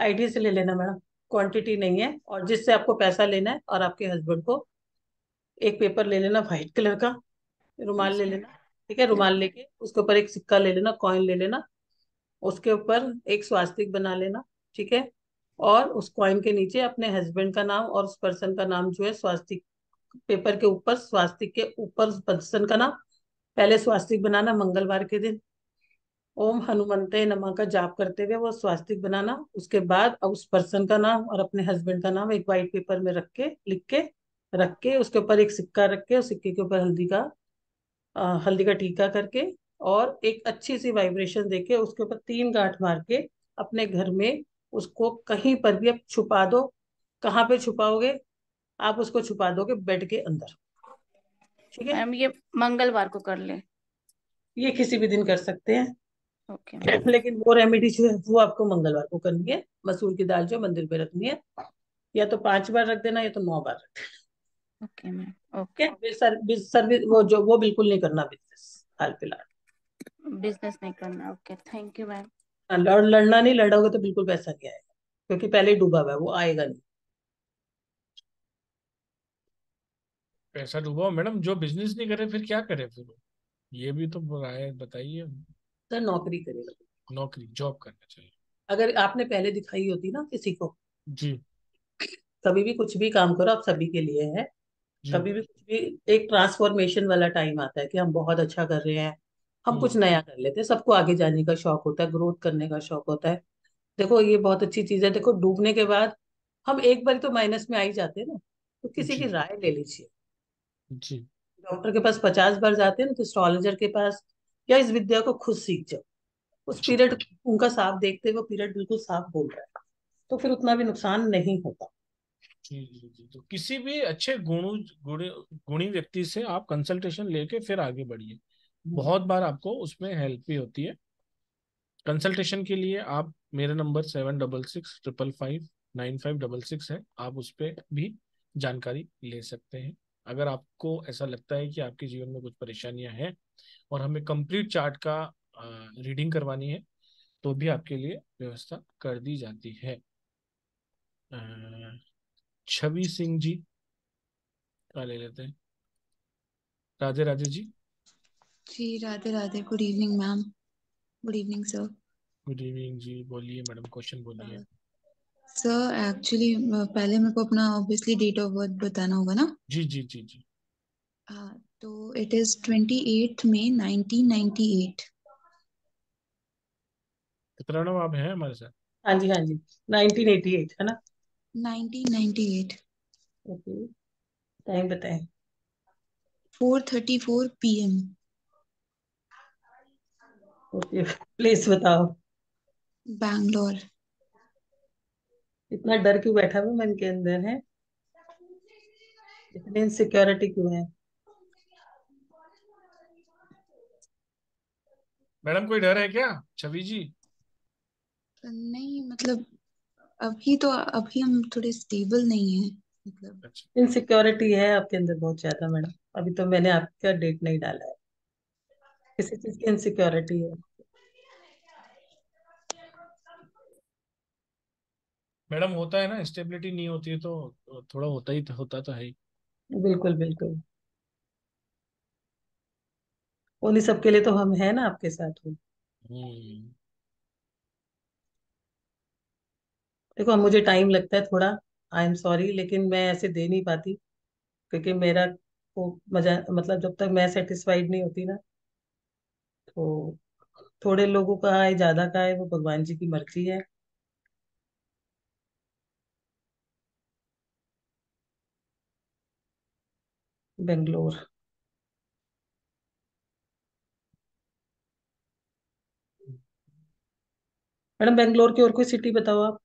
आईडीए से ले लेना मैडम, क्वांटिटी नहीं है। और जिससे आपको पैसा लेना है, और आपके हस्बैंड को एक पेपर ले लेना, व्हाइट कलर का रुमाल ले लेना, ठीक है? रुमाल लेके उसके ऊपर एक सिक्का ले लेना, कॉइन ले लेना, उसके ऊपर एक स्वास्तिक बना लेना, ठीक है? और उस कॉइन के नीचे अपने हस्बैंड का नाम और उस पर्सन का नाम जो है, स्वास्तिक पेपर के ऊपर, स्वास्तिक के ऊपर पर्सन का नाम। पहले स्वास्तिक बनाना मंगलवार के दिन, ओम हनुमंते नमः का जाप करते हुए वो स्वास्तिक बनाना, उसके बाद उस पर्सन का नाम और अपने हस्बैंड का नाम एक वाइट पेपर में रख के लिख के रख के उसके ऊपर एक सिक्का रख के उस सिक्के के ऊपर हल्दी का टीका करके और एक अच्छी सी वाइब्रेशन दे के उसके ऊपर 3 गांठ मार के अपने घर में उसको कहीं पर भी आप छुपा दो। कहाँ पे छुपाओगे आप? उसको छुपा दोगे बेड के अंदर। ठीक है मैम, ये मंगलवार को कर ले, ये किसी भी दिन कर सकते हैं। Okay. लेकिन वो रेमेडी जो है वो आपको मंगलवार को करनी है। मसूर की दाल जो मंदिर पे रखनी है, या तो 5 बार रख देना या तो 9 बार रख देना। Okay ma'am, okay. सर्विस वो बिल्कुल नहीं करना बिजनेस, हाल फिलहाल बिजनेस नहीं करना। Okay thank you ma'am. लड़ना नहीं, लड़ोगे तो बिल्कुल पैसा नहीं आएगा क्योंकि पहले ही डूबा हुआ है, वो आएगा नहीं। पैसा डूबा मैडम, जो बिजनेस नहीं करे फिर क्या करे? फिर ये भी तो बुराई बताइए सर। नौकरी करेगा, नौकरी जॉब करना चाहिए। अगर आपने पहले दिखाई होती ना किसी को जी, कभी भी कुछ भी काम करो, आप सभी के लिए है। कभी भी कुछ भी एक ट्रांसफॉर्मेशन वाला टाइम आता है कि हम बहुत अच्छा कर रहे हैं, हम कुछ नया कर लेते हैं। सबको आगे जाने का शौक होता है, ग्रोथ करने का शौक होता है। देखो ये बहुत अच्छी चीज है। देखो डूबने के बाद हम एक बार तो माइनस में आ ही जाते हैं ना, तो किसी की राय ले लीजिए जी। डॉक्टर के पास 50 बार जाते हैं ना, तो एस्ट्रोलॉजर के पास, या इस विद्या को खुद सीख जाओ। उस पीरियड उनका साफ देखते हुए पीरियड बिल्कुल साफ बोल रहा है, तो फिर उतना भी नुकसान नहीं होता जी। तो किसी भी अच्छे गुणी व्यक्ति से आप कंसल्टेशन लेके फिर आगे बढ़िए। बहुत बार आपको उसमें हेल्प भी होती है। कंसल्टेशन के लिए आप मेरा नंबर 7665559566 है, आप उस पर भी जानकारी ले सकते हैं। अगर आपको ऐसा लगता है कि आपके जीवन में कुछ परेशानियां हैं और हमें कंप्लीट चार्ट का रीडिंग करवानी है, तो भी आपके लिए व्यवस्था कर दी जाती है। छवि सिंह जी क्या ले लेते हैं? राधे राधे जी। जी Radhe Radhe. Good evening ma'am. Good evening sir. Good evening जी। बोलिए मैडम, क्वेश्चन बोलिए सर। एक्चुअली पहले मेरे को अपना ऑब्वियसली डेट ऑफ बर्थ बताना होगा ना? जी जी जी जी। तो इट इज 28 मई 1998। कितना नाम आप हैं हमारे साथ? हाँ जी हाँ जी, 1988 है ना? 1998। ओके टाइम बताएं। 4:34 PM। ओके प्लेस बताओ। बैंगलोर। इतना डर क्यों बैठा हुआ मन के अंदर है? इतनी इनसिक्योरिटी क्यों है मैडम? कोई डर है क्या छवि जी? नहीं मतलब अभी हम थोड़े स्टेबल नहीं है, मतलब अच्छा। इनसिक्योरिटी है आपके अंदर बहुत ज्यादा मैडम। अभी तो मैंने आपका डेट नहीं डाला है, किसी चीज की इनसिक्योरिटी है मैडम। होता है ना, स्टेबिलिटी नहीं होती है तो थोड़ा होता तो है। बिल्कुल बिल्कुल, उन्हीं सबके लिए तो हम हैं ना, आपके साथ हूँ। देखो मुझे टाइम लगता है थोड़ा, आई एम सॉरी, लेकिन मैं ऐसे दे नहीं पाती क्योंकि मेरा को मजा, मतलब जब तक मैं सेटिस्फाइड नहीं होती ना, तो थोड़े लोगों का है ज्यादा का है वो भगवान जी की मर्जी है। बेंगलोर। मैडम बेंगलोर की और कोई सिटी बताओ आप।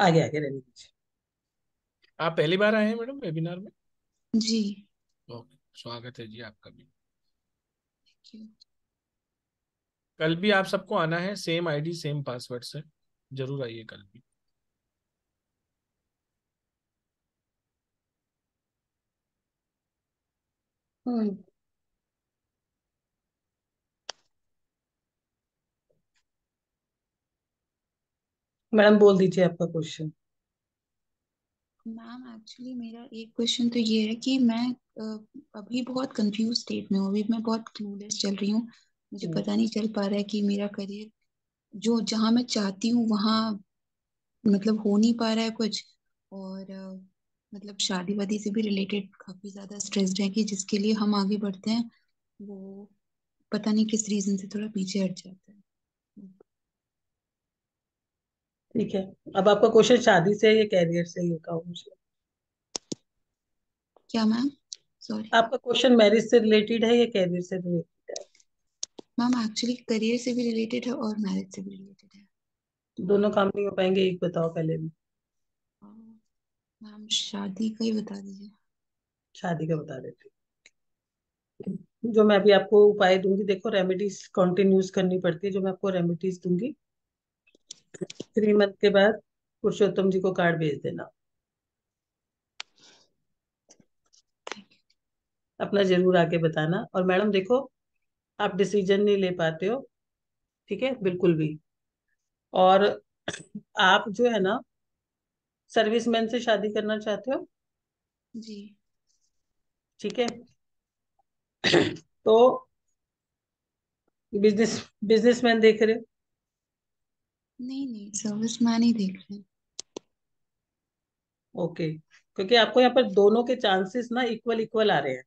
आगे आगे रहने दीजिए। आप पहली बार आए हैं मैडम वेबिनार में? जी। ओके स्वागत है जी आपका भी। Thank you. कल भी आप सबको आना है, सेम आईडी सेम पासवर्ड से जरूर आइए कल भी। मैडम बोल दीजिए आपका क्वेश्चन। मैम एक्चुअली मेरा एक क्वेश्चन तो ये है कि मैं अभी बहुत कंफ्यूज स्टेट में हूँ, अभी मैं बहुत क्लूलेस चल रही हूँ। मुझे पता नहीं चल पा रहा है कि मेरा करियर जो जहाँ मैं चाहती हूँ वहाँ मतलब हो नहीं पा रहा है कुछ, और मतलब शादी वादी से भी रिलेटेड काफी ज्यादा स्ट्रेस्ड है कि जिसके लिए हम आगे बढ़ते हैं वो पता नहीं किस रीजन से थोड़ा पीछे हट जाता है। ठीक है, अब आपका क्वेश्चन शादी से या कैरियर से ही होगा मुझे। क्या मैम? सॉरी, आपका क्वेश्चन मैरिज से रिलेटेड है या कैरियर से रिलेटेड है? मैम एक्चुअली करियर से भी रिलेटेड है और मैरिज से भी रिलेटेड है। दोनों काम नहीं हो पाएंगे, एक बताओ पहले भी। मैम शादी का ही बता दीजिए। शादी का बता देती हूँ, जो मैं अभी आपको उपाय दूंगी। देखो रेमेडीज कंटिन्यूस करनी पड़ती है, जो मैं आपको रेमेडीज दूंगी। 3 मंथ के बाद पुरुषोत्तम जी को कार्ड भेज देना, अपना जरूर आके बताना। और मैडम देखो आप डिसीजन नहीं ले पाते हो, ठीक है, बिल्कुल भी। और आप जो है ना सर्विसमैन से शादी करना चाहते हो जी, ठीक है, तो बिजनेसमैन देख रहे हो? नहीं, सर्विसमैन ही देख रहे हैं। ओके, क्योंकि आपको यहाँ पर दोनों के चांसेस ना इक्वल इक्वल आ रहे हैं,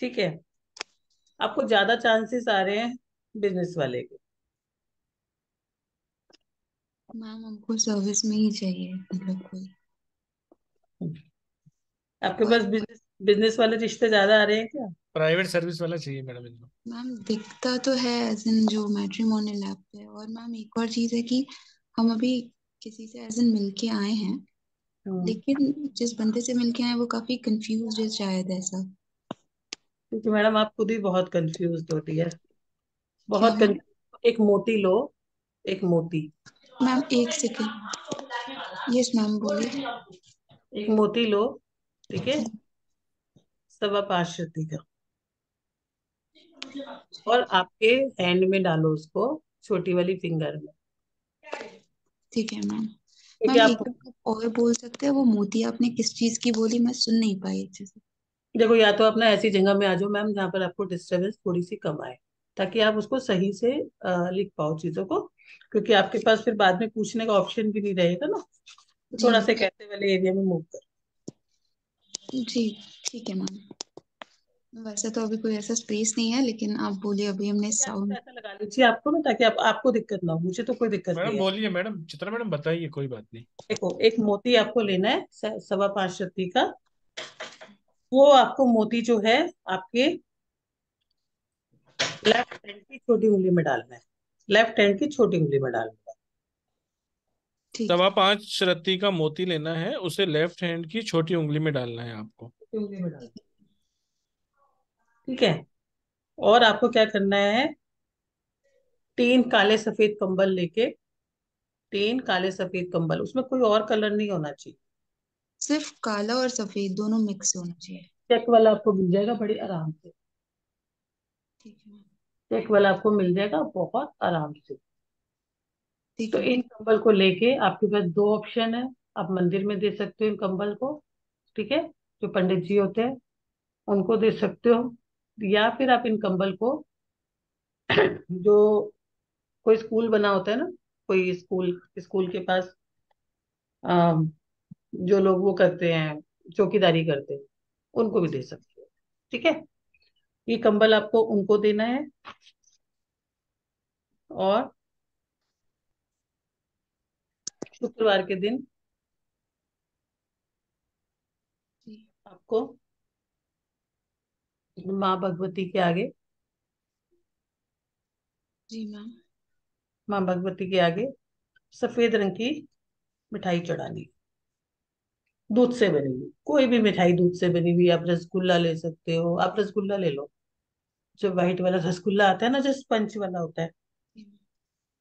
ठीक है। आपको ज्यादा चांसेस आ रहे हैं बिजनेस वाले के। मैम हमको सर्विस में ही चाहिए, मतलब कोई आपके पास बिजनेस वाले रिश्ते ज्यादा आ रहे हैं क्या? प्राइवेट सर्विस वाला चाहिए मैडम इनको। मैम दिखता तो है एज इन जो मैट्रिमोनियल ऐप पे। और मैम एक और चीज है कि हम अभी किसी से एज इन मिलके आए हैं, लेकिन जिस बंदे से मिलके आए वो काफी कंफ्यूज्ड है शायद, ऐसा। क्योंकि मैडम आप खुद ही बहुत कंफ्यूज्ड होती है, बहुत कंफ्यूज। एक मोती लो, एक मोती। मैम एक सेकेंड, यस मैम बोलिए। एक मोती लो, ठीक है, सब आप आश्रती का, और आपके हैंड में डालो उसको, छोटी वाली फिंगर में, ठीक है मैम। और बोल सकते हैं वो मोती आपने किस चीज की बोली, मैं सुन नहीं पाई अच्छे से। देखो या तो आप ना ऐसी जगह में आ जाओ मैम जहाँ पर आपको डिस्टर्बेंस थोड़ी सी कम आए, ताकि आप उसको सही से लिख पाओ चीजों को, क्योंकि आपके पास फिर बाद में पूछने का ऑप्शन भी नहीं रहेगा ना। थोड़ा सा कैसे वाले एरिया में मूव कर, जी ठीक है मैम। वैसे तो अभी कोई ऐसा स्पेस नहीं है, लेकिन आप बोलिए। अभी हमने साउंड ऐसा लगा लीजिए आपको ना, ताकि आपको दिक्कत ना हो। मुझे तो कोई दिक्कत नहीं है। बोलिए मैडम, चित्रा मैडम बताइए, कोई बात नहीं। देखो एक मोती आपको लेना है 5.25 शक्ति का। वो आपको मोती जो है आपके लेफ्ट हैंड की छोटी उंगली में डालना है, लेफ्ट हैंड की छोटी उंगली में डालना है। 5.25 शक्ति का मोती लेना है, उसे लेफ्ट हैंड की छोटी उंगली में डालना है आपको, ठीक है। और आपको क्या करना है, 3 काले सफेद कंबल लेके, 3 काले सफेद कंबल, उसमें कोई और कलर नहीं होना चाहिए, सिर्फ काला और सफेद दोनों मिक्स होना चाहिए। चेक वाला आपको मिल जाएगा बड़ी आराम से, ठीक है, चेक वाला आपको मिल जाएगा बहुत आराम से। तो इन कंबल को लेके आपके पास 2 ऑप्शन है। आप मंदिर में दे सकते हो इन कंबल को, ठीक है, जो पंडित जी होते हैं उनको दे सकते हो, या फिर आप इन कंबल को जो कोई स्कूल बना होता है ना, कोई स्कूल के पास जो लोग वो करते हैं, चौकीदारी करते हैं, उनको भी दे सकते हो, ठीक है। ये कंबल आपको उनको देना है। और शुक्रवार के दिन आपको माँ भगवती के आगे, जी मैम, माँ भगवती के आगे सफेद रंग की मिठाई चढ़ानी, दूध से बनी हुई, कोई भी मिठाई दूध से बनी हुई। आप रसगुल्ला ले सकते हो, आप रसगुल्ला ले लो, जो व्हाइट वाला रसगुल्ला आता है ना, जो स्पंज वाला होता है,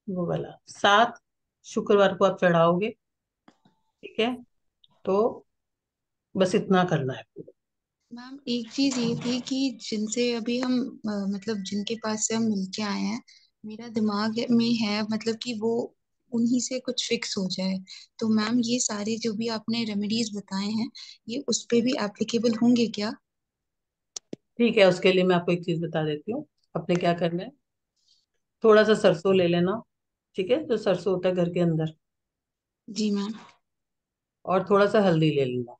वो वाला 7 शुक्रवार को आप चढ़ाओगे, ठीक है। तो बस इतना करना है। मैम एक चीज ये थी कि जिनसे अभी हम मतलब जिनके पास से हम मिलके आए हैं, मेरा दिमाग में है मतलब कि वो उन्हीं से कुछ फिक्स हो जाए। तो मैम ये सारे जो भी आपने रेमेडीज बताए हैं, ये उस पे भी एप्लीकेबल होंगे क्या? ठीक है, उसके लिए मैं आपको एक चीज बता देती हूँ। आपने क्या करना है, थोड़ा सा सरसों ले लेना, ठीक है, तो सरसों होता है घर के अंदर, जी मैम। और थोड़ा सा हल्दी ले लेना,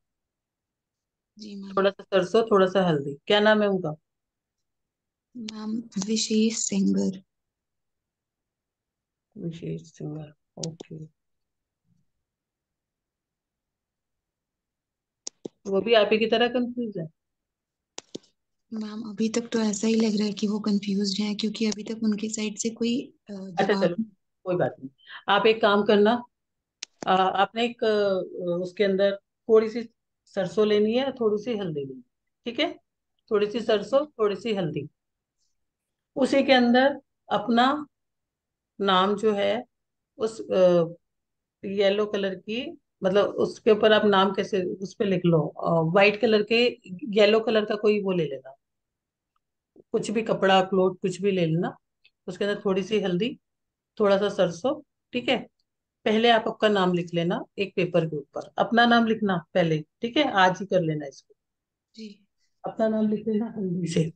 जी मैम। थोड़ा सा सरसों, थोड़ा सा हल्दी। क्या नाम है उनका? मैम विशेष सिंगर ओके, वो भी आप ही की तरह कंफ्यूज है मैम। अभी तक तो ऐसा ही लग रहा है कि वो कंफ्यूज्ड हैं क्योंकि अभी तक उनके साइड से कोई अच्छा चलो कोई बात नहीं। आप एक काम करना, आपने एक उसके अंदर थोड़ी सी सरसों लेनी है, थोड़ी सी हल्दी लेनी, ठीक है, थोड़ी सी सरसों थोड़ी सी हल्दी, उसी के अंदर अपना नाम जो है उस येलो कलर की, मतलब उसके ऊपर आप नाम कैसे उस पर लिख लो, व्हाइट कलर के येलो कलर का कोई वो ले लेना, कुछ भी कपड़ा क्लोथ कुछ भी ले लेना, उसके अंदर थोड़ी सी हल्दी थोड़ा सा सरसों, ठीक है। पहले आप आपका नाम लिख लेना एक पेपर के ऊपर, अपना नाम लिखना पहले, ठीक है, आज ही कर लेना इसको जी। अपना नाम लिख लेना हल्दी से,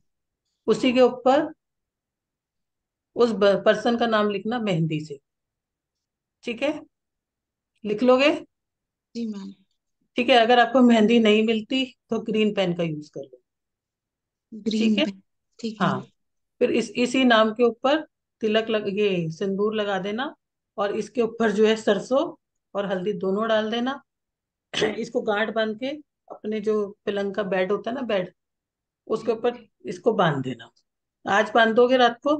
उसी के ऊपर उस पर्सन का नाम लिखना मेहंदी से, ठीक है, लिख लोगे जी मैम? ठीक है। अगर आपको मेहंदी नहीं मिलती तो ग्रीन पेन का यूज कर लो, ठीक है, ठीक है। हाँ, फिर इसी नाम के ऊपर तिलक ये सिंदूर लगा देना और इसके ऊपर जो है सरसों और हल्दी दोनों डाल देना। इसको गांठ बांध के अपने जो पलंग का बेड होता है ना, बेड, उसके ऊपर इसको बांध देना। आज बांध दोगे रात को,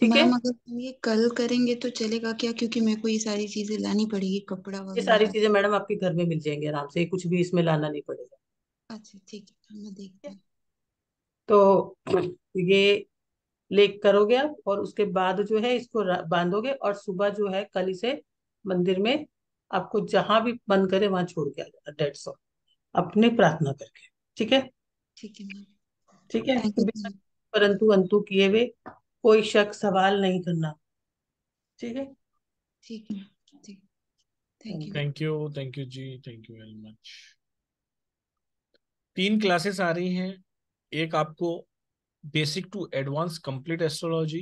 ठीक है? अगर ये कल करेंगे तो चलेगा क्या, क्योंकि मेरे को ये सारी चीजें लानी पड़ेगी, कपड़ा वगैरह। ये सारी चीजें मैडम आपके घर में मिल जाएंगी आराम से, कुछ भी इसमें लाना नहीं पड़ेगा। अच्छा ठीक है, मैं देखती हूँ। तो ये लेक करोगे आप और उसके बाद जो है इसको बांधोगे और सुबह जो है कल इसे मंदिर में आपको जहां भी मन करे वहां छोड़ के आ जाना, डेढ़ सौ अपने प्रार्थना करके, ठीक है? ठीक है परंतु अंतु किए हुए कोई शक सवाल नहीं करना, ठीक है? ठीक है थैंक यू जी, thank you very much. 3 classes आ रही हैं, एक आपको basic to advance complete astrology,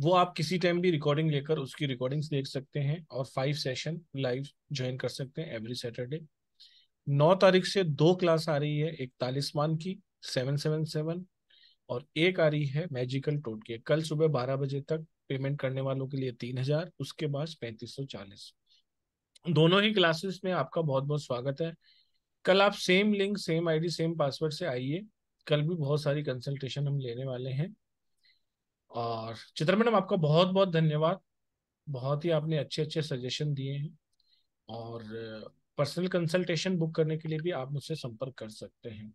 वो आप किसी टाइम भी रिकॉर्डिंग लेकर उसकी रिकॉर्डिंग्स देख सकते हैं, और 5 सेशन लाइव ज्वाइन कर सकते हैं एवरी सैटरडे। 9 तारीख से 2 क्लास आ रही है, एक तालिस्मान की 777 और एक आ रही है मैजिकल टोटके। कल सुबह 12 बजे तक पेमेंट करने वालों के लिए 3000, उसके बाद 3540। दोनों ही क्लासेस में आपका बहुत बहुत स्वागत है। कल आप same link same ID same password से आइए, कल भी बहुत सारी कंसल्टेशन हम लेने वाले हैं। और चित्रा मैडम आपका बहुत बहुत धन्यवाद, बहुत ही आपने अच्छे अच्छे सजेशन दिए हैं। और पर्सनल कंसल्टेशन बुक करने के लिए भी आप मुझसे संपर्क कर सकते हैं।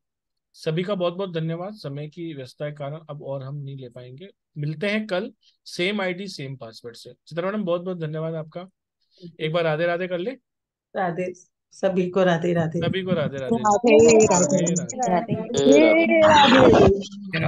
सभी का बहुत बहुत धन्यवाद, समय की व्यस्तता के कारण अब और हम नहीं ले पाएंगे। मिलते हैं कल सेम आईडी सेम पासवर्ड से। चित्रा मैडम बहुत बहुत धन्यवाद आपका, एक बार राधे राधे कर ले। राधे सभी को, राधे राधे सभी को, राधे राधे राधे राधे।